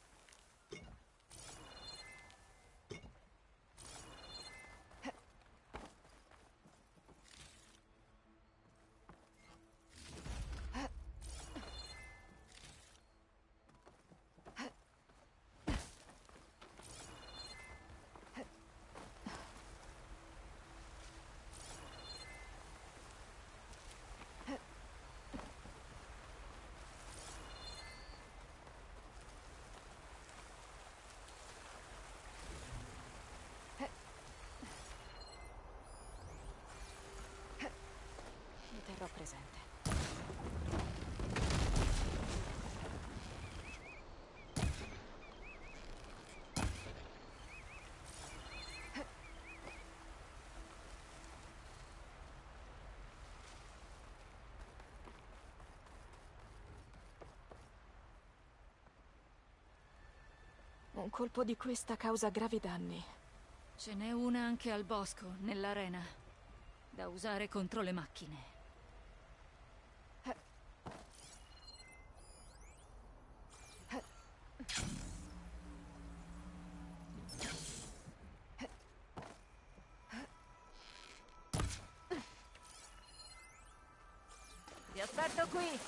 Presente. Un colpo di questa causa gravi danni. Ce n'è una anche al bosco, nell'arena, da usare contro le macchine. Aspetto qui.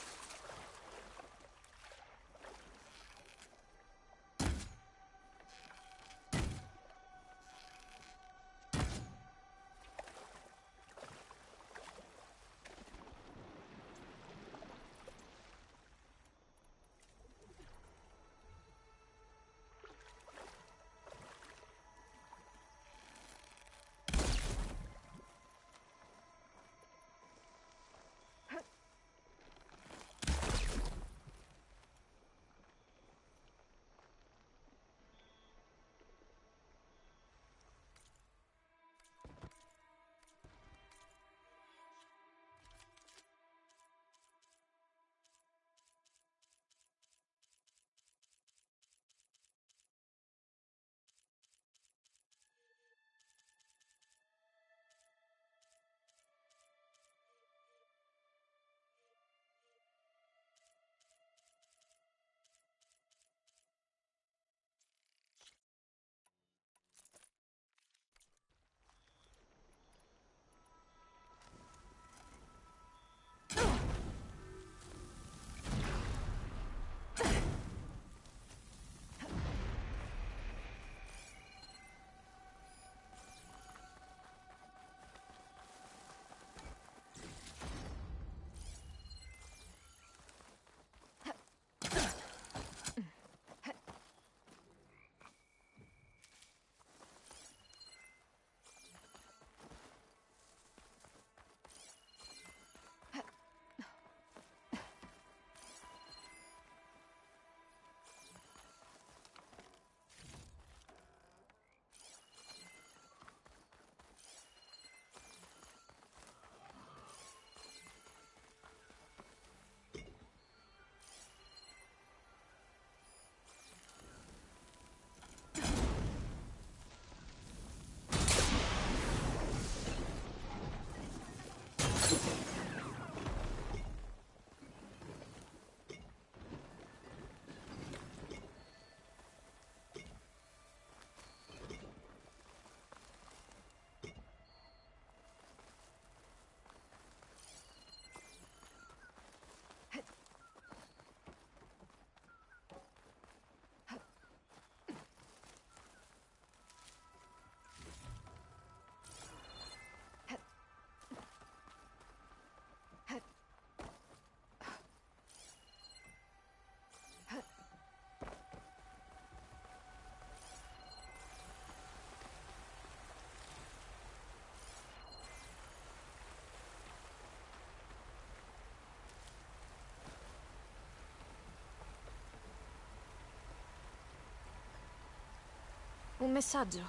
Un messaggio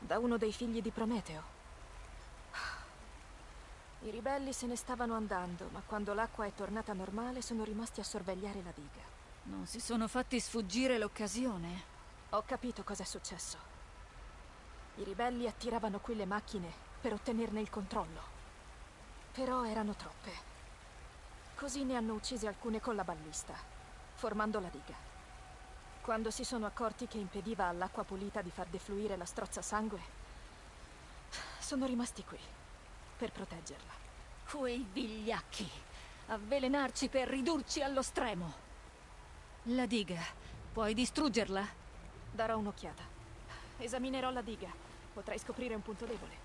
da uno dei figli di Prometeo. I ribelli se ne stavano andando, ma quando l'acqua è tornata normale sono rimasti a sorvegliare la diga. Non si sono fatti sfuggire l'occasione. Ho capito cosa è successo. I ribelli attiravano qui le macchine per ottenerne il controllo. Però erano troppe. Così ne hanno uccise alcune con la ballista, formando la diga. Quando si sono accorti che impediva all'acqua pulita di far defluire la strozza sangue, sono rimasti qui, per proteggerla. Quei vigliacchi! Avvelenarci per ridurci allo stremo! La diga, puoi distruggerla? Darò un'occhiata. Esaminerò la diga. Potrai scoprire un punto debole.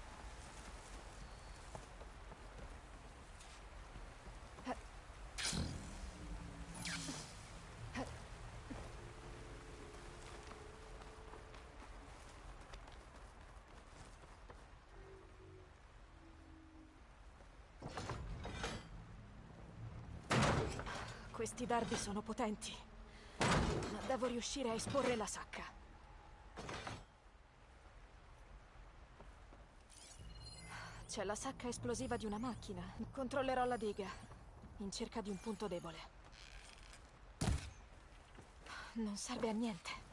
Questi dardi sono potenti, ma devo riuscire a esporre la sacca. C'è la sacca esplosiva di una macchina. Controllerò la diga, in cerca di un punto debole. Non serve a niente.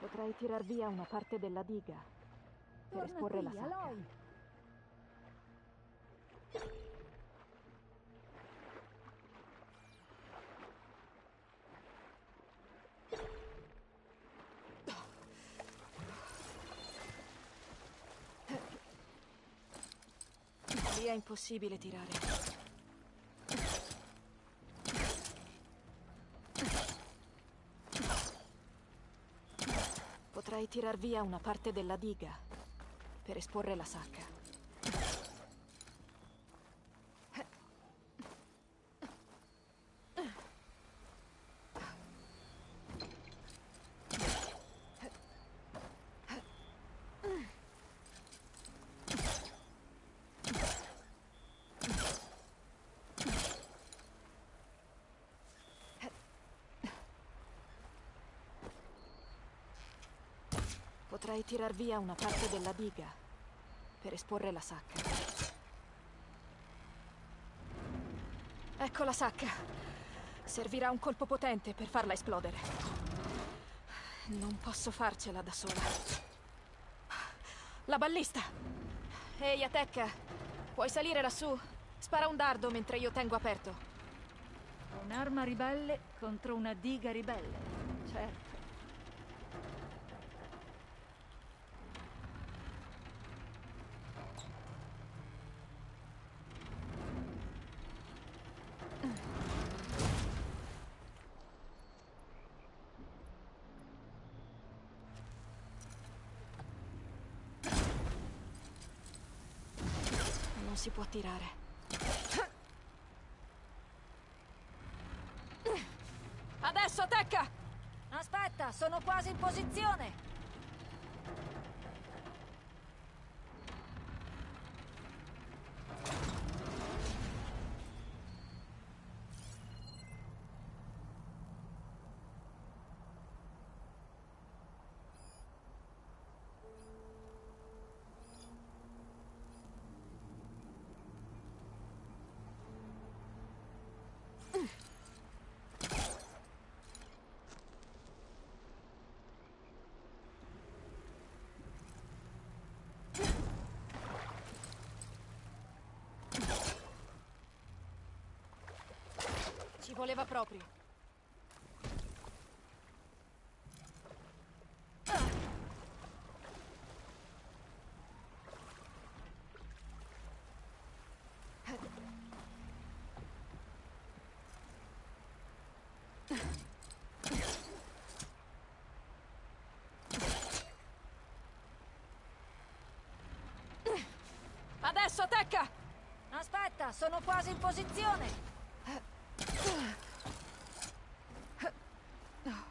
Potrei tirar via una parte della diga per esporre la sacca. Aloy. Lì è impossibile tirare. Potrei tirar via una parte della diga per esporre la sacca. Potrei tirar via una parte della diga per esporre la sacca. Ecco la sacca. Servirà un colpo potente per farla esplodere. Non posso farcela da sola. La ballista! Ehi, Atekka, puoi salire lassù? Spara un dardo mentre io tengo aperto. Un'arma ribelle contro una diga ribelle, certo. Si può tirare. Adesso, Atekka! Aspetta, sono quasi in posizione! Ci voleva proprio. Ah. Adesso, Atekka! Aspetta, sono quasi in posizione! Adesso,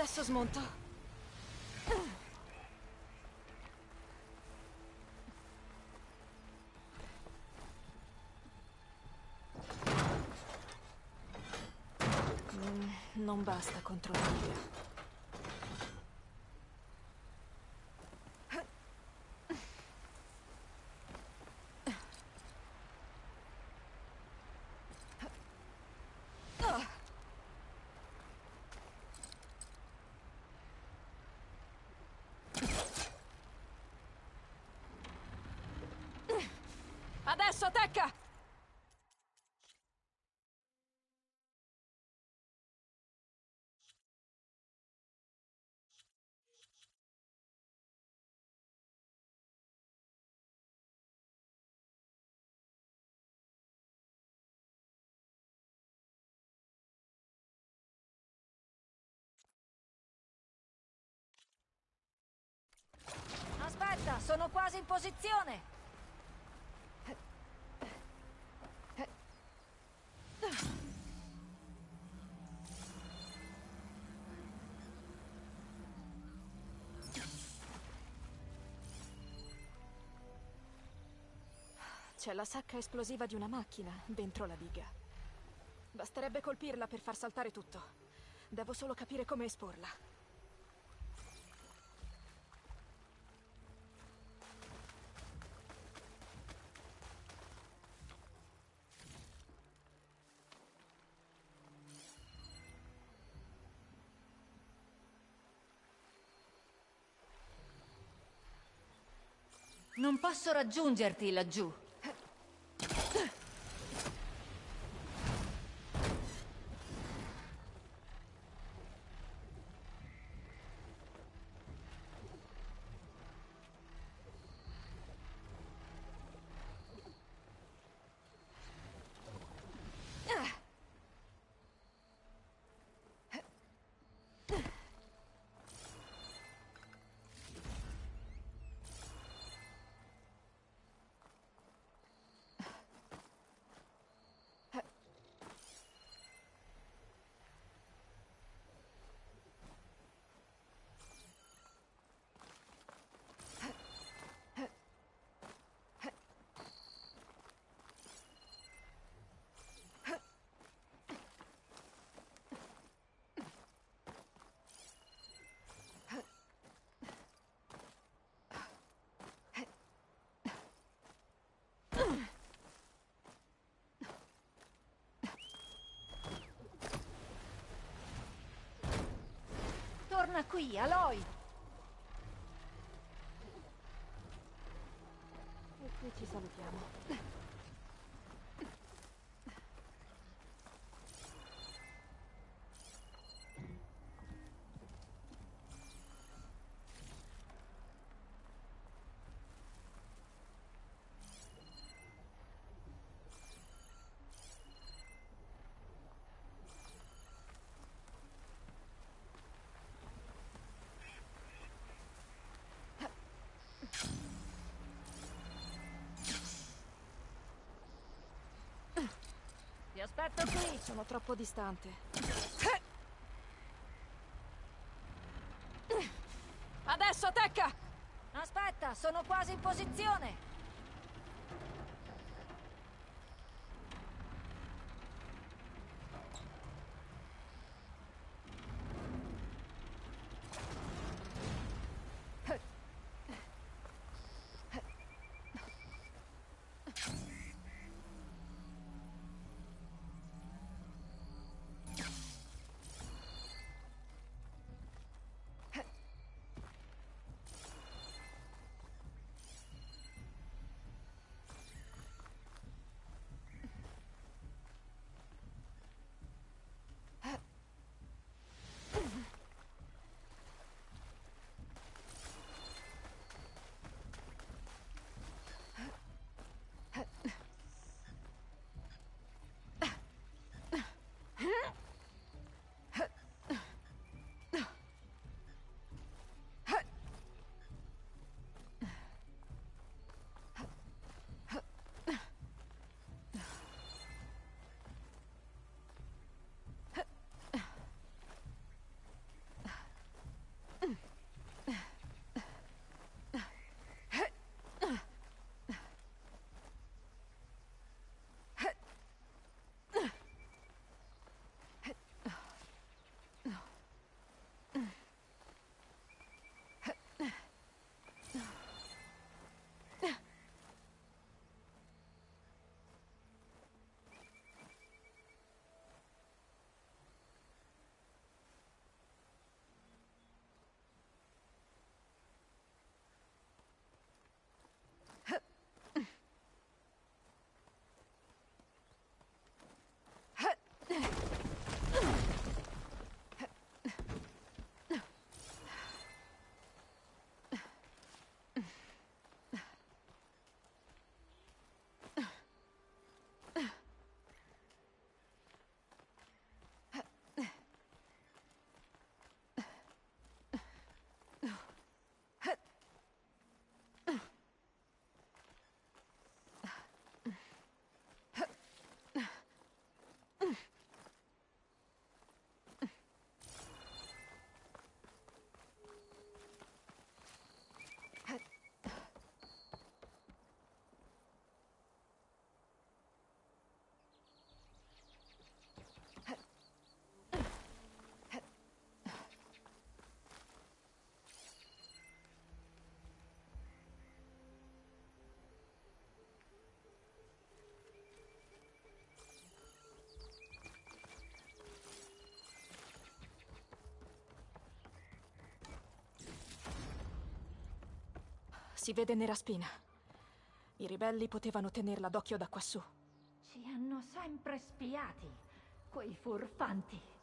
Adesso smonto. Mm, non basta controllare. Adesso, Atekka! Aspetta, sono quasi in posizione! C'è la sacca esplosiva di una macchina dentro la diga. Basterebbe colpirla per far saltare tutto. Devo solo capire come esporla. Non posso raggiungerti laggiù. Torna qui, Aloy! E qui ci salutiamo. Ti aspetto qui! Sono troppo distante. Adesso, Atekka! Aspetta, sono quasi in posizione! Si vede Neraspina. I ribelli potevano tenerla d'occhio da quassù. Ci hanno sempre spiati, quei furfanti.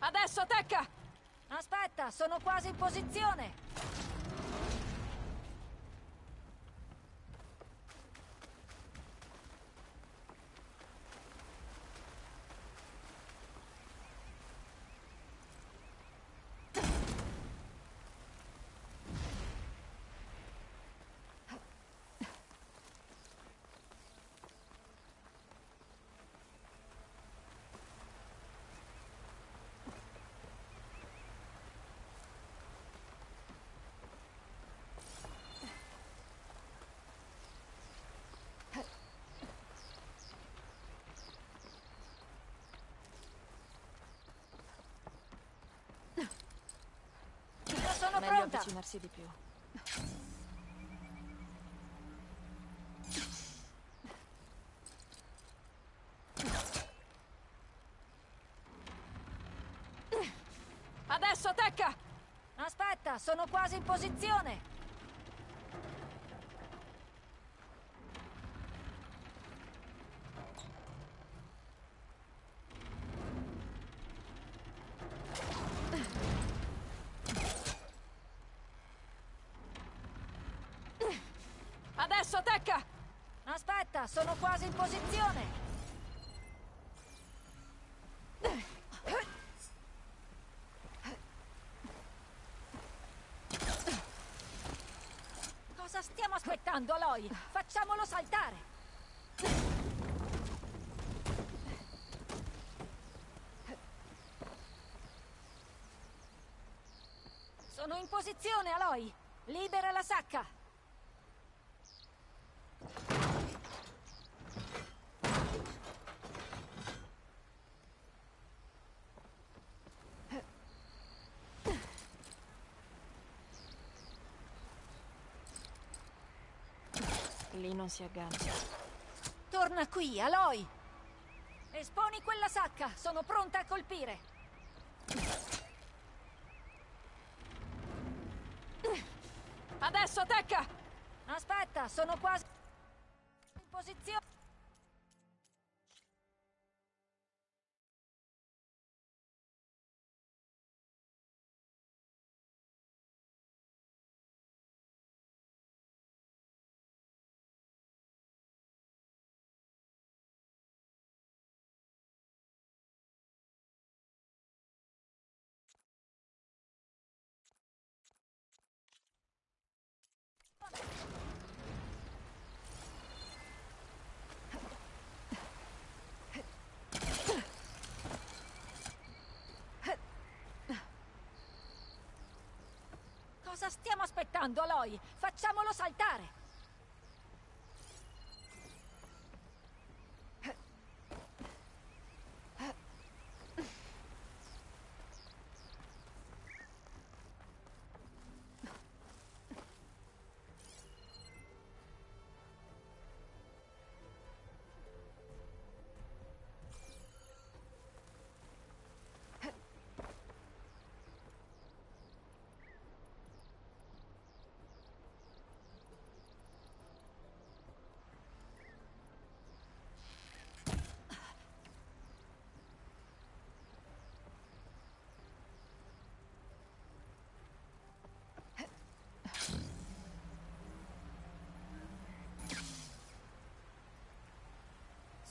Adesso, Atekka! Aspetta, sono quasi in posizione! Meglio avvicinarsi di più. Adesso, Atekka! Aspetta, sono quasi in posizione! Adesso, Atekka! Aspetta, sono quasi in posizione! Cosa stiamo aspettando, Aloy? Facciamolo saltare! Sono in posizione, Aloy! Libera la sacca! Lì non si aggancia. Torna qui, Aloy! Esponi quella sacca! Sono pronta a colpire! Adesso, Atekka! Aspetta, sono quasi in posizione. Cosa stiamo aspettando, Aloy? Facciamolo saltare!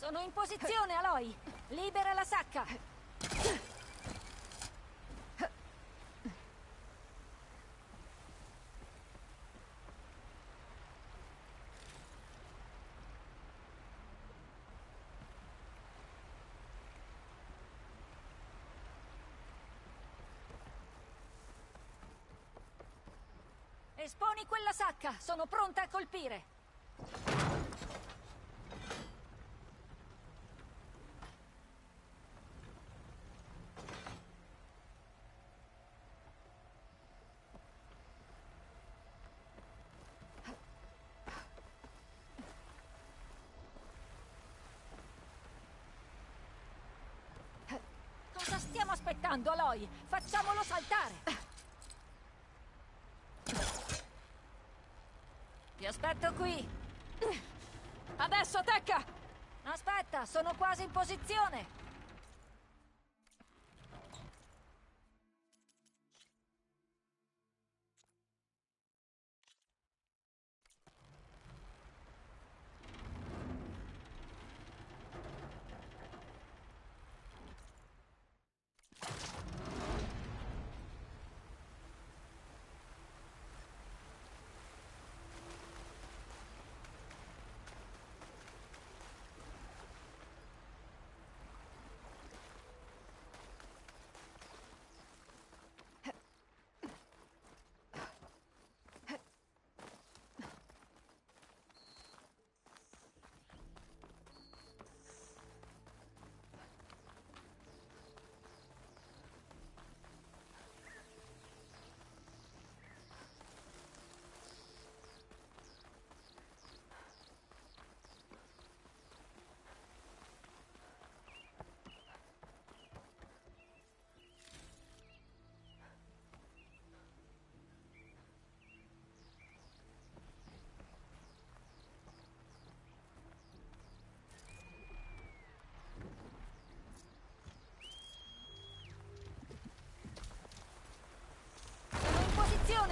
Sono in posizione, Aloy. Libera la sacca. Esponi quella sacca, sono pronta a colpire. Cosa stiamo aspettando, Aloy? Facciamolo saltare! Ti aspetto qui. Adesso, Atekka! Aspetta, sono quasi in posizione.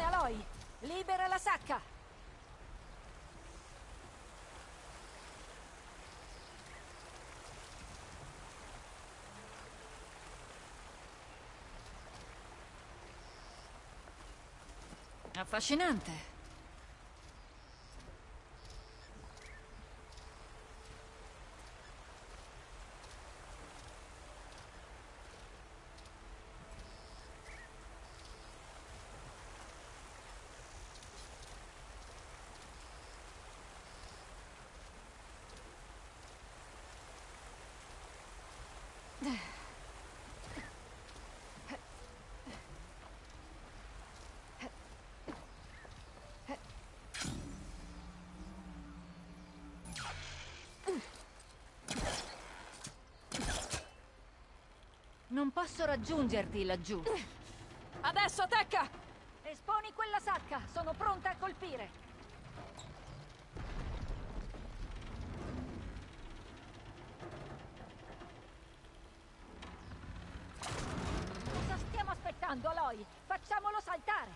Aloy, libera la sacca. Affascinante. Non posso raggiungerti laggiù. Adesso, Atekka! Esponi quella sacca, sono pronta a colpire. Cosa stiamo aspettando, Aloy? Facciamolo saltare!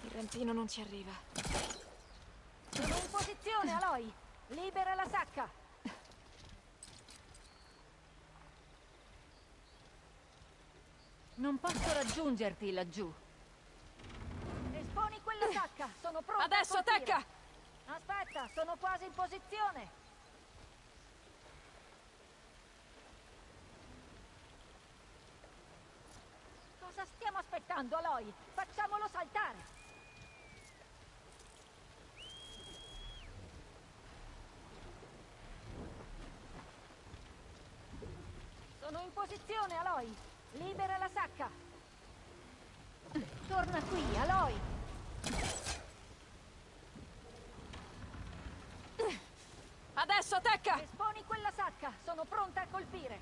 Il rampino non ci arriva. Sono in posizione, Aloy! Libera la sacca! Non posso raggiungerti laggiù. Esponi quella sacca, sono pronta. Adesso, Atekka! Aspetta, sono quasi in posizione. Cosa stiamo aspettando, Aloy? Facciamolo saltare! Sono in posizione, Aloy. Libera la sacca. Torna qui, Aloy. Adesso, Atekka! Esponi quella sacca. Sono pronta a colpire.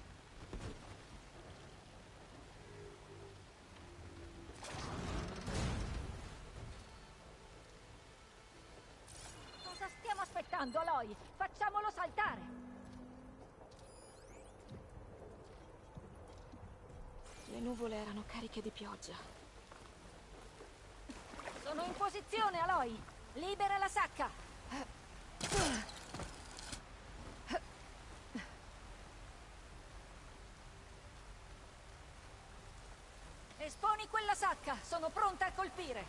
Cosa stiamo aspettando, Aloy? Facciamolo saltare. Le nuvole erano cariche di pioggia. Sono in In posizione, Aloy! Libera la sacca! Esponi quella sacca! Sono pronta a colpire!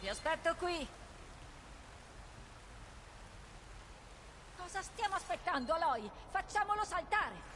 Ti aspetto qui! Cosa stiamo aspettando, Aloy? Facciamolo saltare!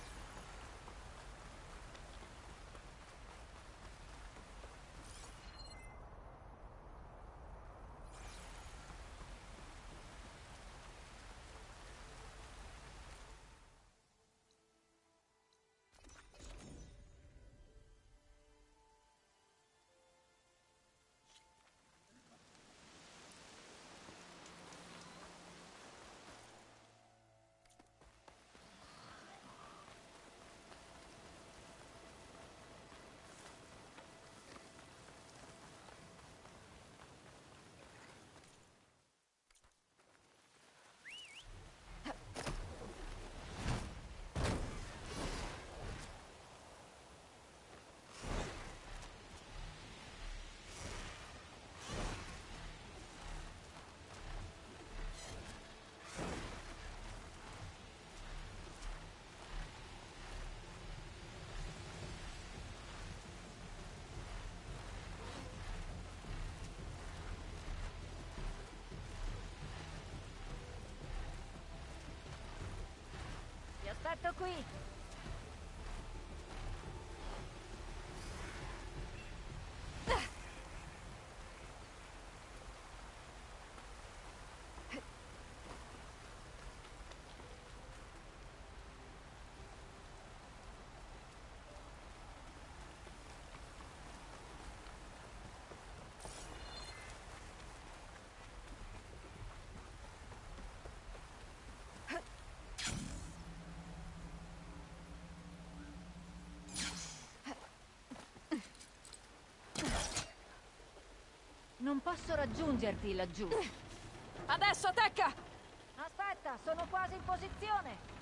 Aspetto qui! Non posso raggiungerti laggiù. Adesso, Atekka! Aspetta, sono quasi in posizione.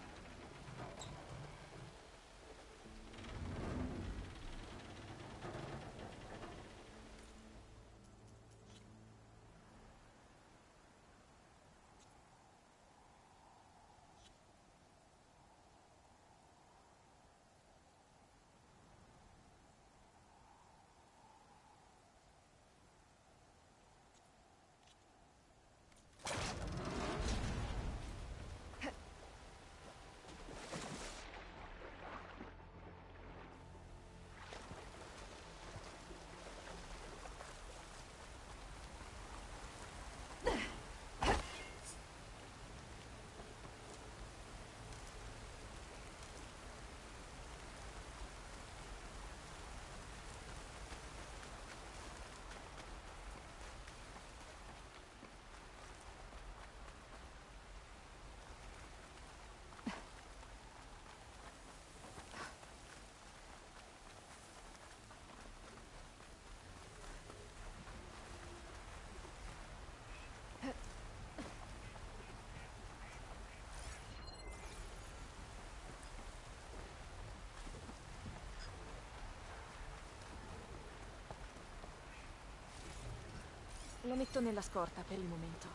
Lo metto nella scorta per il momento.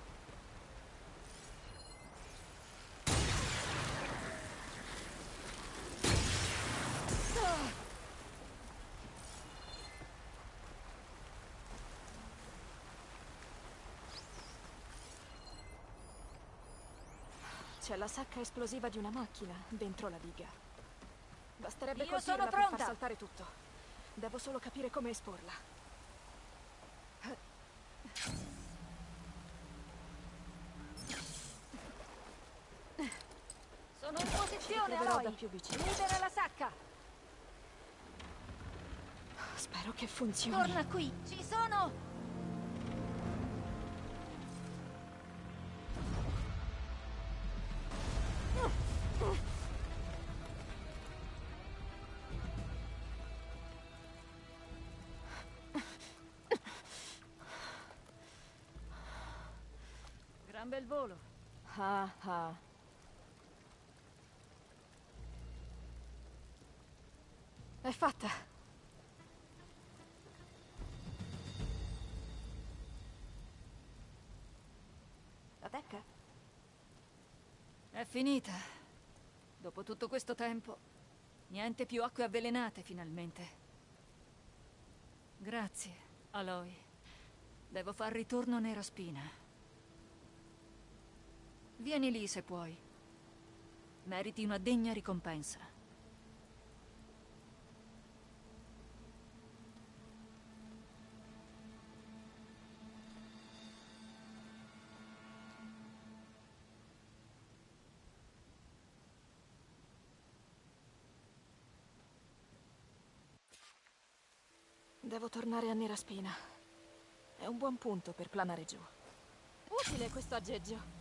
C'è la sacca esplosiva di una macchina dentro la diga. Basterebbe colpirla per far saltare tutto. Devo solo capire come esporla. Sono in posizione, Aloy! Libera la sacca! Spero che funzioni. Torna qui! Ci sono! Gran bel volo! Ah ah! È fatta! Atekka? È finita. Dopo tutto questo tempo, niente più acque avvelenate, finalmente. Grazie, Aloy. Devo far ritorno a Neraspina. Vieni lì se puoi. Meriti una degna ricompensa. Devo tornare a Neraspina. È un buon punto per planare giù. Utile questo aggeggio.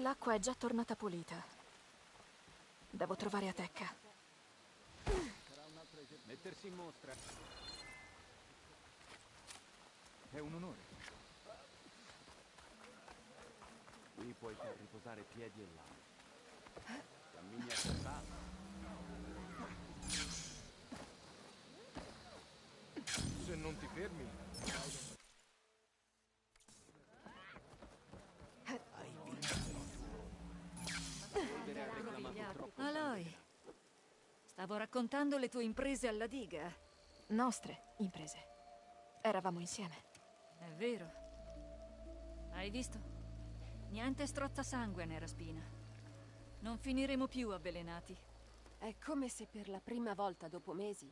L'acqua è già tornata pulita. Devo trovare Atekka. Mettersi in mostra è un onore. Qui puoi far riposare piedi e là. Cammini a casa. Se non ti fermi, Aloy, stavo raccontando le tue imprese alla diga. Nostre imprese. Eravamo insieme. È vero. Hai visto? Niente strozza sangue, Neraspina. Non finiremo più avvelenati. È come se per la prima volta dopo mesi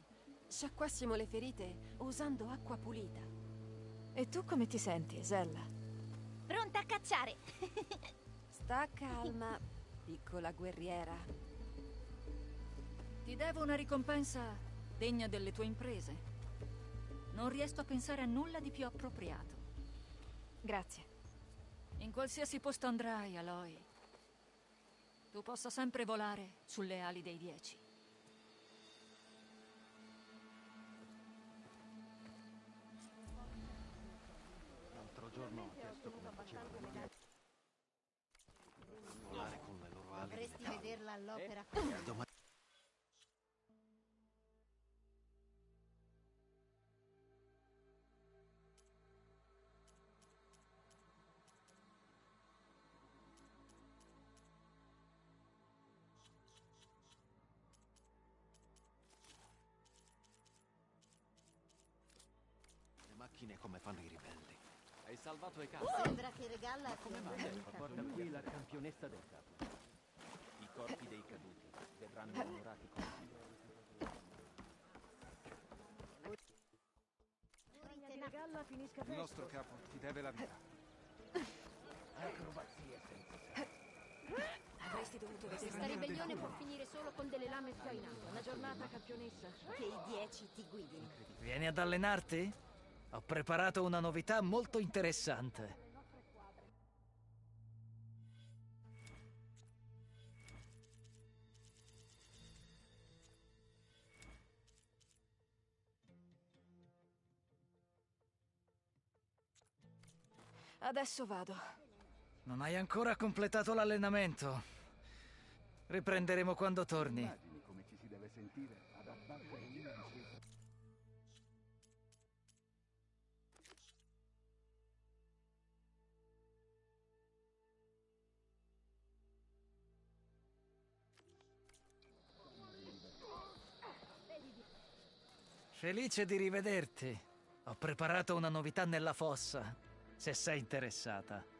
sciacquassimo le ferite usando acqua pulita. E tu come ti senti, Zella? Pronta a cacciare. Sta calma. Piccola guerriera. Ti devo una ricompensa degna delle tue imprese. Non riesco a pensare a nulla di più appropriato. Grazie. In qualsiasi posto andrai, Aloy, tu possa sempre volare sulle ali dei Dieci. L'altro giorno ho chiesto come facevano. Con le loro ali. Dovresti vederla all'opera. Eh? Domani. Le macchine come fanno i ribelli. Hai salvato i capi. Uh! Sembra che Regalla ma come mai? Porta qui la campionessa del capo. I corpi dei caduti verranno onorati con il nostro capo ti deve la vita. Acrobazia senza senso. Avresti dovuto vedere. Questa ribellione può finire solo con delle lame scalinate. Una giornata campionessa. Che i Dieci ti guidino. Vieni ad allenarti? Ho preparato una novità molto interessante. Adesso vado. Non hai ancora completato l'allenamento. Riprenderemo quando torni. Immagini come ci si deve sentire ad abbattere. Felice di rivederti. Ho preparato una novità nella fossa, se sei interessata.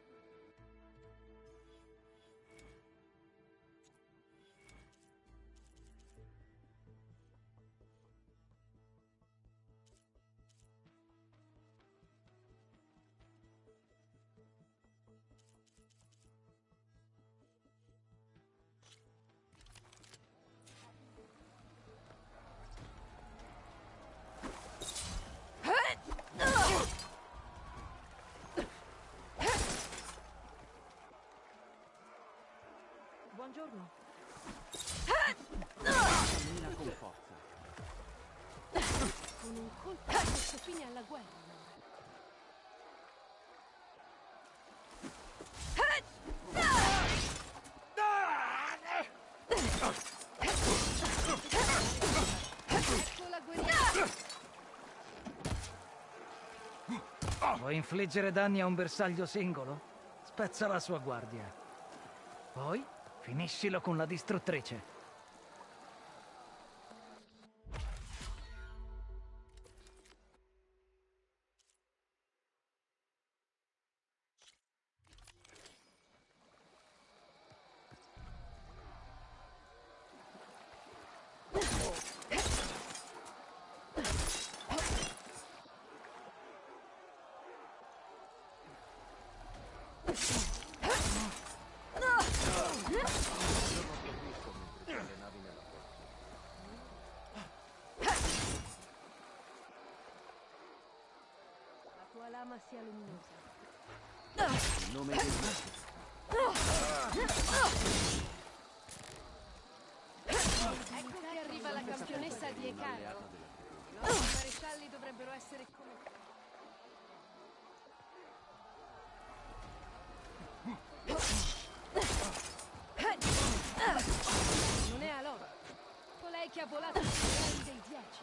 Buongiorno. un colpo che mette fine alla guerra. Vuoi infliggere danni a un bersaglio singolo? Spezza la sua guardia. Poi finiscilo con la distruttrice. Non è Aloy, colei che ha volato il cavallo dei Dieci.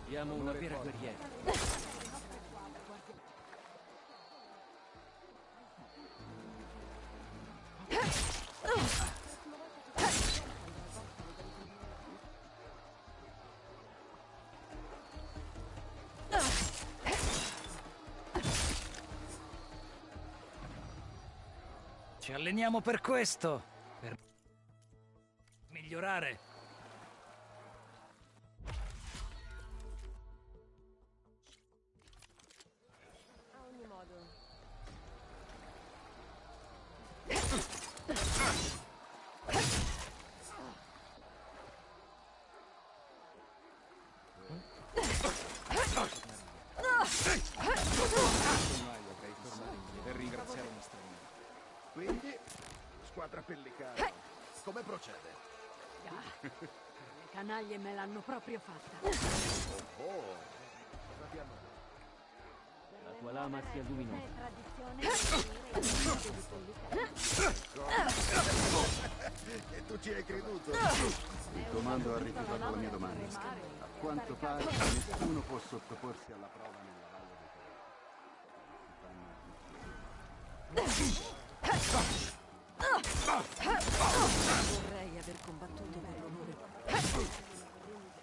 Abbiamo una vera guerriera. Ci alleniamo per questo, per migliorare. A ogni modo. Per ringraziare un straniero. Quindi, squadra pellicana, come procede? Ah, le canaglie me l'hanno proprio fatta. Oh, oh. La tua lama si illumina. E tu ci hai creduto? Il comando ha rifiutato la mia domanda. A quanto pare nessuno può sottoporsi alla prova nella valle dei cavalli. Vorrei aver combattuto per l'onore.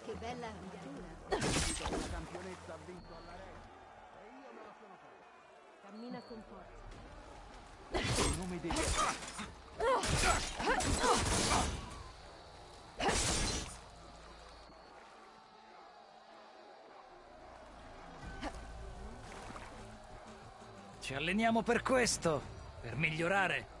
Che bella armatura. La campionessa ha vinto alla regola e io me la sono fatta. Cammina con forza. Il nome dei Dieci. Ci alleniamo per questo, per migliorare.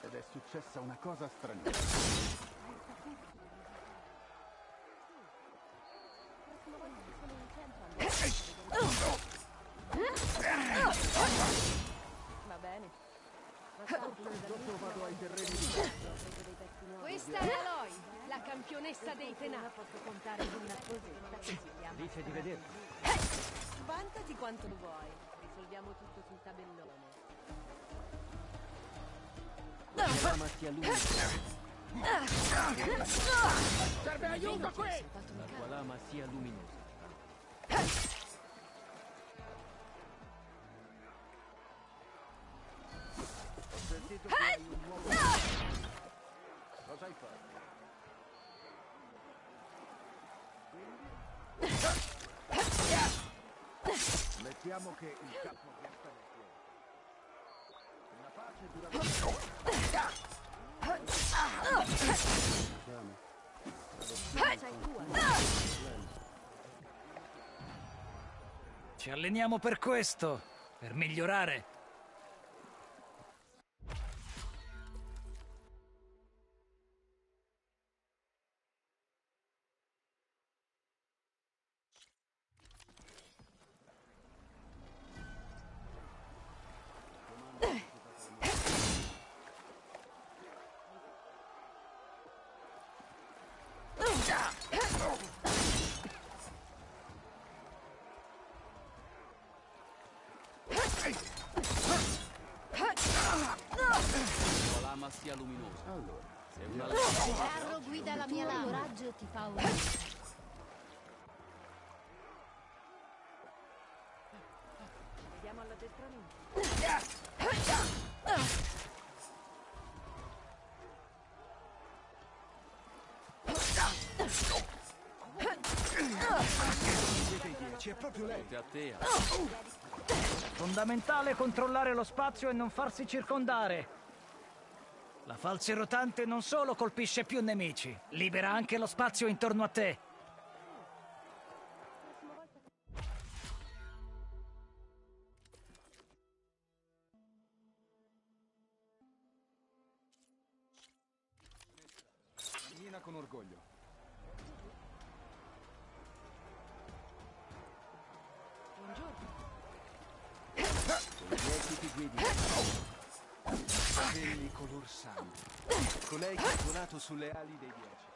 Ed è successa una cosa straniera. Va bene. Vado ai terreni di casa. Questa è Aloy, la campionessa dei Tenakth. Posso contare su una cosetta. Dice di vederti. Vantati quanto vuoi. Risolviamo tutto sul tabellone. La lama si allunga. Serve aiuto qui! La tua lama sia luminosa. Ho sentito che hai un uomo. Cosa hai fatto? Sappiamo che il capopiatta è fuori. Una pace dura. Ci alleniamo per questo, per migliorare. Sia luminoso. Allora, se una lascia guida la mia lama, il coraggio ti fa ora. Andiamo all'addestramento. Siete dieci, è proprio lei. A te. Fondamentale controllare lo spazio e non farsi circondare. La falce rotante non solo colpisce più nemici, libera anche lo spazio intorno a te. Cammina con orgoglio. Buongiorno. Con ti guidi. Capelli color sangue, colei che ha volato sulle ali dei dieci.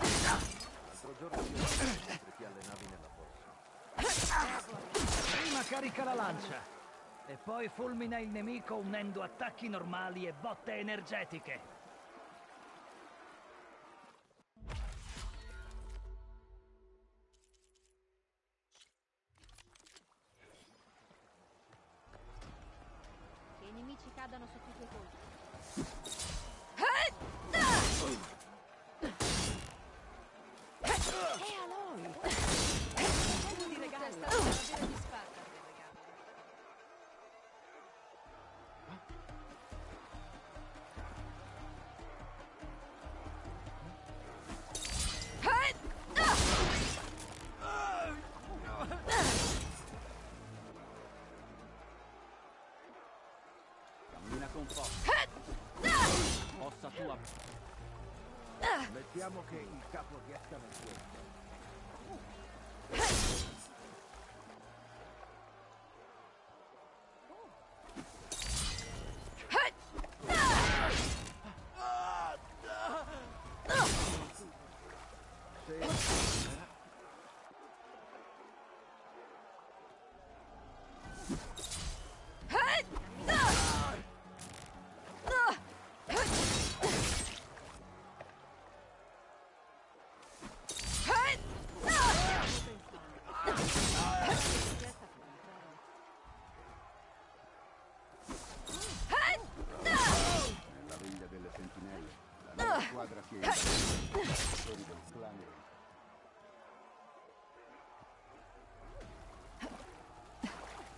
L'altro giorno io ho sempre ti allenavi nella forza. Prima carica la lancia e poi fulmina il nemico unendo attacchi normali e botte energetiche. Mettiamo che il capo di Atekka nel fuoco.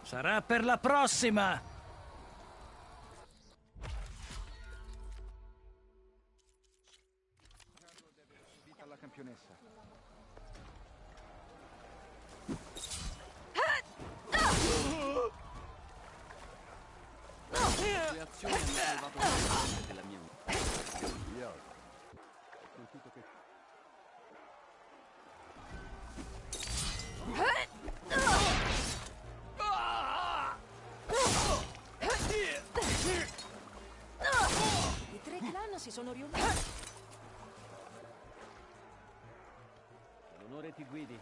Sarà per la prossima! Alla campionessa. Le azioni hanno salvato la parte della mia vita. Ho sentito che... Si sono riuniti. L'onore ti guidi.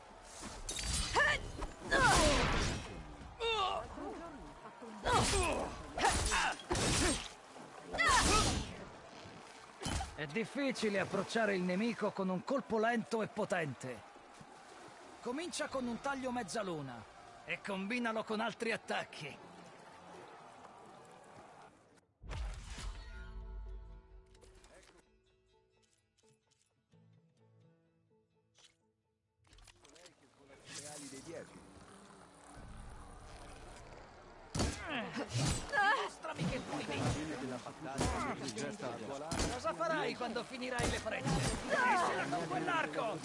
È difficile approcciare il nemico con un colpo lento e potente. Comincia con un taglio mezzaluna e combinalo con altri attacchi. Cosa farai quando finirai le frecce? Dai, con quell'arco!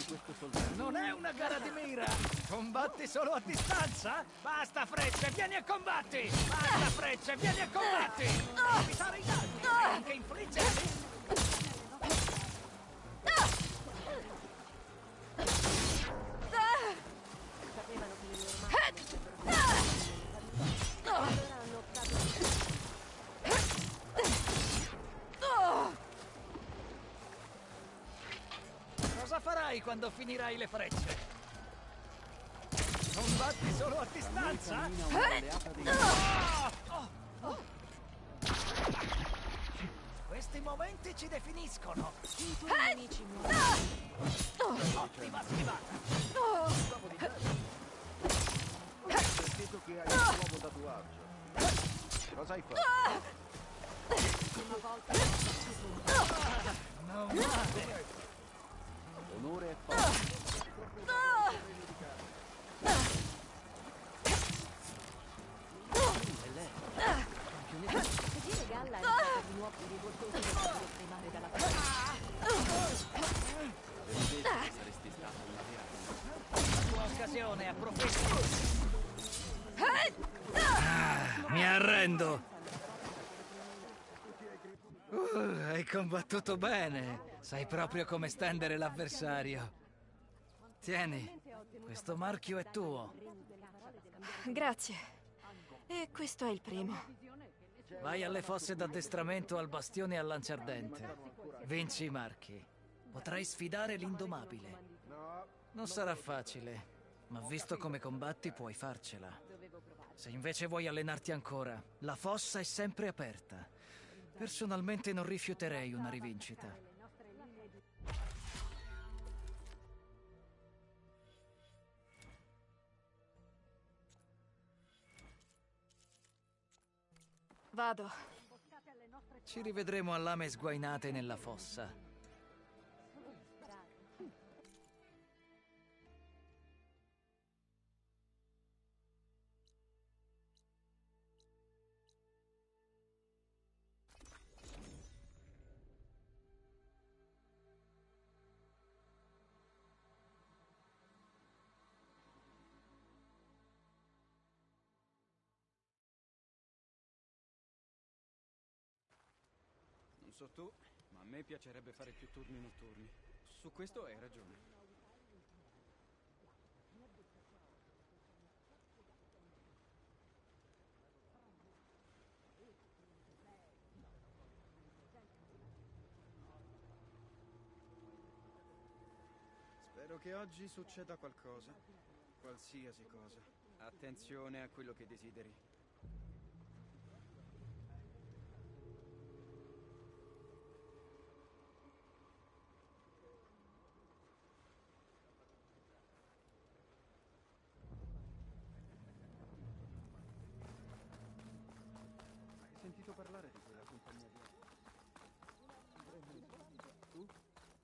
Non è una gara di mira! Combatti solo a distanza? Basta frecce, vieni e combatti! Basta frecce, vieni e combatti! Evitare i danni, anche infliggerli! Quando finirai le frecce, combatti solo a distanza. Oh, oh, oh. Questi momenti ci definiscono. I tuoi nemici muoiono. Ottima schivata. Stavo di te. Ho sentito che hai un nuovo tatuaggio. Cosa hai fatto? Una volta. Non male. Onore e forza. Così Regalla è stata di nuovo rivoltosa per tremare dalla paura. Saresti stato una vera. La tua occasione, approfitta. Mi arrendo. Uh, hai combattuto bene. Sai proprio come stendere l'avversario. Tieni, questo marchio è tuo. Grazie. E questo è il primo. Vai alle fosse d'addestramento, al bastione e al lanciardente. Vinci i marchi. Potrai sfidare l'indomabile. Non sarà facile, ma visto come combatti puoi farcela. Se invece vuoi allenarti ancora, la fossa è sempre aperta. Personalmente non rifiuterei una rivincita. Vado. Ci rivedremo a lame sguainate nella fossa. Non so tu, ma a me piacerebbe fare più turni notturni. Su questo hai ragione. Spero che oggi succeda qualcosa. Qualsiasi cosa. Attenzione a quello che desideri.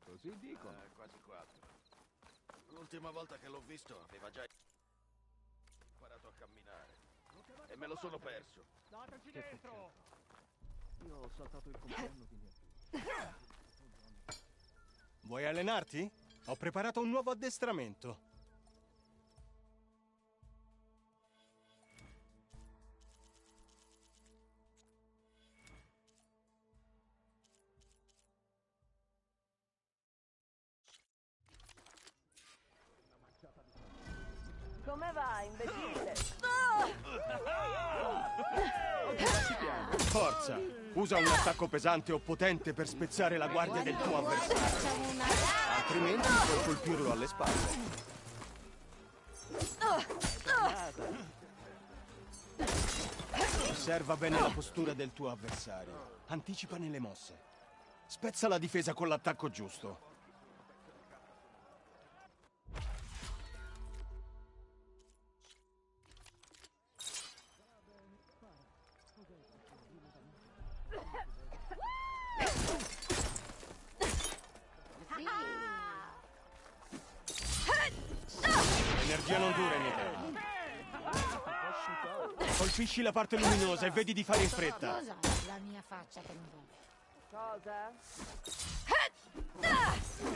Così dicono. Eh, quasi quattro. L'ultima volta che l'ho visto aveva già imparato a camminare. E me lo sono perso. Dateci dentro! Io ho saltato il compleanno di me. Vuoi allenarti? Ho preparato un nuovo addestramento. Come va, imbecille? Forza! Usa un attacco pesante o potente per spezzare la guardia del tuo avversario. Altrimenti puoi colpirlo alle spalle. Osserva bene la postura del tuo avversario. Anticipa nelle mosse. Spezza la difesa con l'attacco giusto. Colpisci la parte luminosa e vedi di fare in fretta. La mia faccia che non va. Cosa?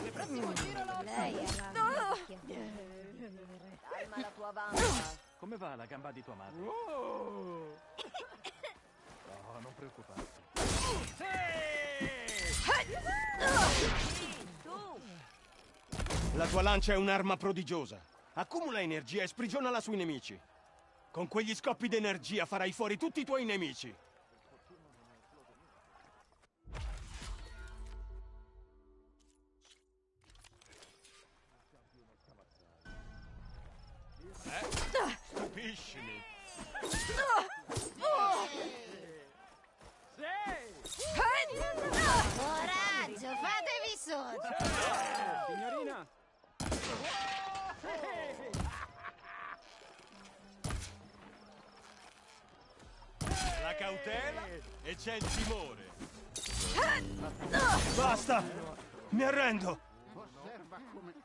Il prossimo giro lo... Lei è la vecchia. Calma la tua vanta. Come va la gamba di tua madre? Oh, oh non preoccuparti. La tua lancia è un'arma prodigiosa. Accumula energia e sprigionala sui nemici. Con quegli scoppi d'energia farai fuori tutti i tuoi nemici. Eh? Stupiscimi! Sì! Coraggio, fatevi sotto! Oh, signorina! Oh. La cautela e c'è il timore! Basta! Mi arrendo! Osserva come...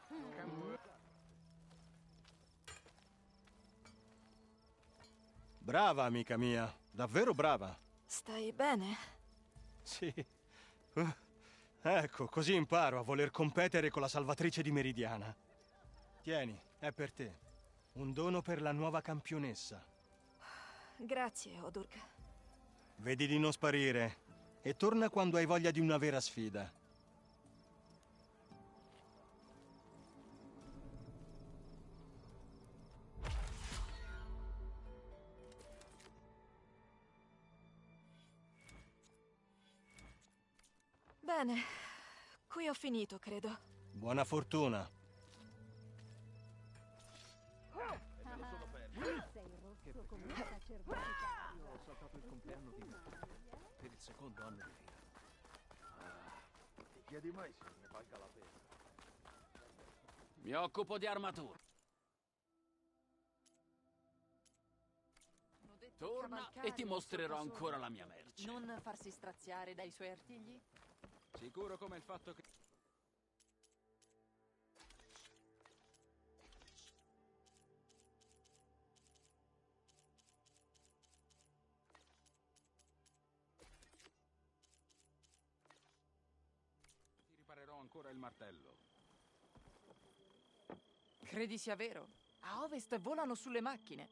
Brava, amica mia. Davvero brava. Stai bene? Sì. Uh, ecco, così imparo a voler competere con la salvatrice di Meridiana. Tieni, è per te. Un dono per la nuova campionessa. Grazie, Odurga. Vedi di non sparire. E torna quando hai voglia di una vera sfida. Bene, qui ho finito, credo. Buona fortuna. Ho saltato il compleanno di Marta per il secondo anno di fila. Ti chiedi mai se ne valga la pena? Mi occupo di armatura. Torna e ti mostrerò ancora la mia merce. Non farsi straziare dai suoi artigli? Sicuro come il fatto che... Ti riparerò ancora il martello. Credi sia vero? A ovest volano sulle macchine.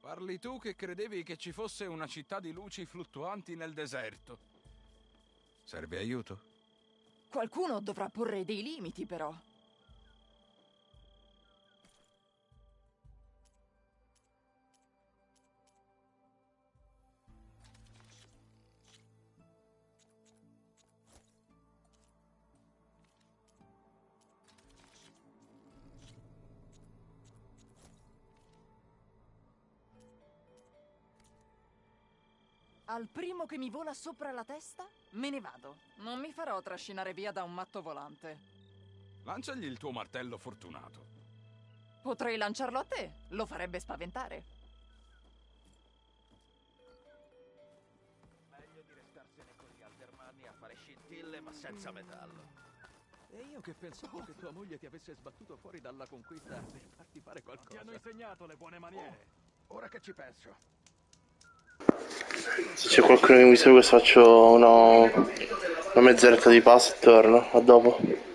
Parli tu che credevi che ci fosse una città di luci fluttuanti nel deserto. Serve aiuto? Qualcuno dovrà porre dei limiti, però. Al primo che mi vola sopra la testa, me ne vado. Non mi farò trascinare via da un matto volante. Lanciagli il tuo martello fortunato. Potrei lanciarlo a te. Lo farebbe spaventare. Meglio di restarsene con gli altermani a fare scintille ma senza metallo. E io che pensavo oh. che tua moglie ti avesse sbattuto fuori dalla conquista per farti fare qualcosa. Ti hanno insegnato le buone maniere. Oh. Ora che ci penso... Se c'è qualcuno che mi segue faccio una, una mezz'oretta di pausa e torno, a dopo.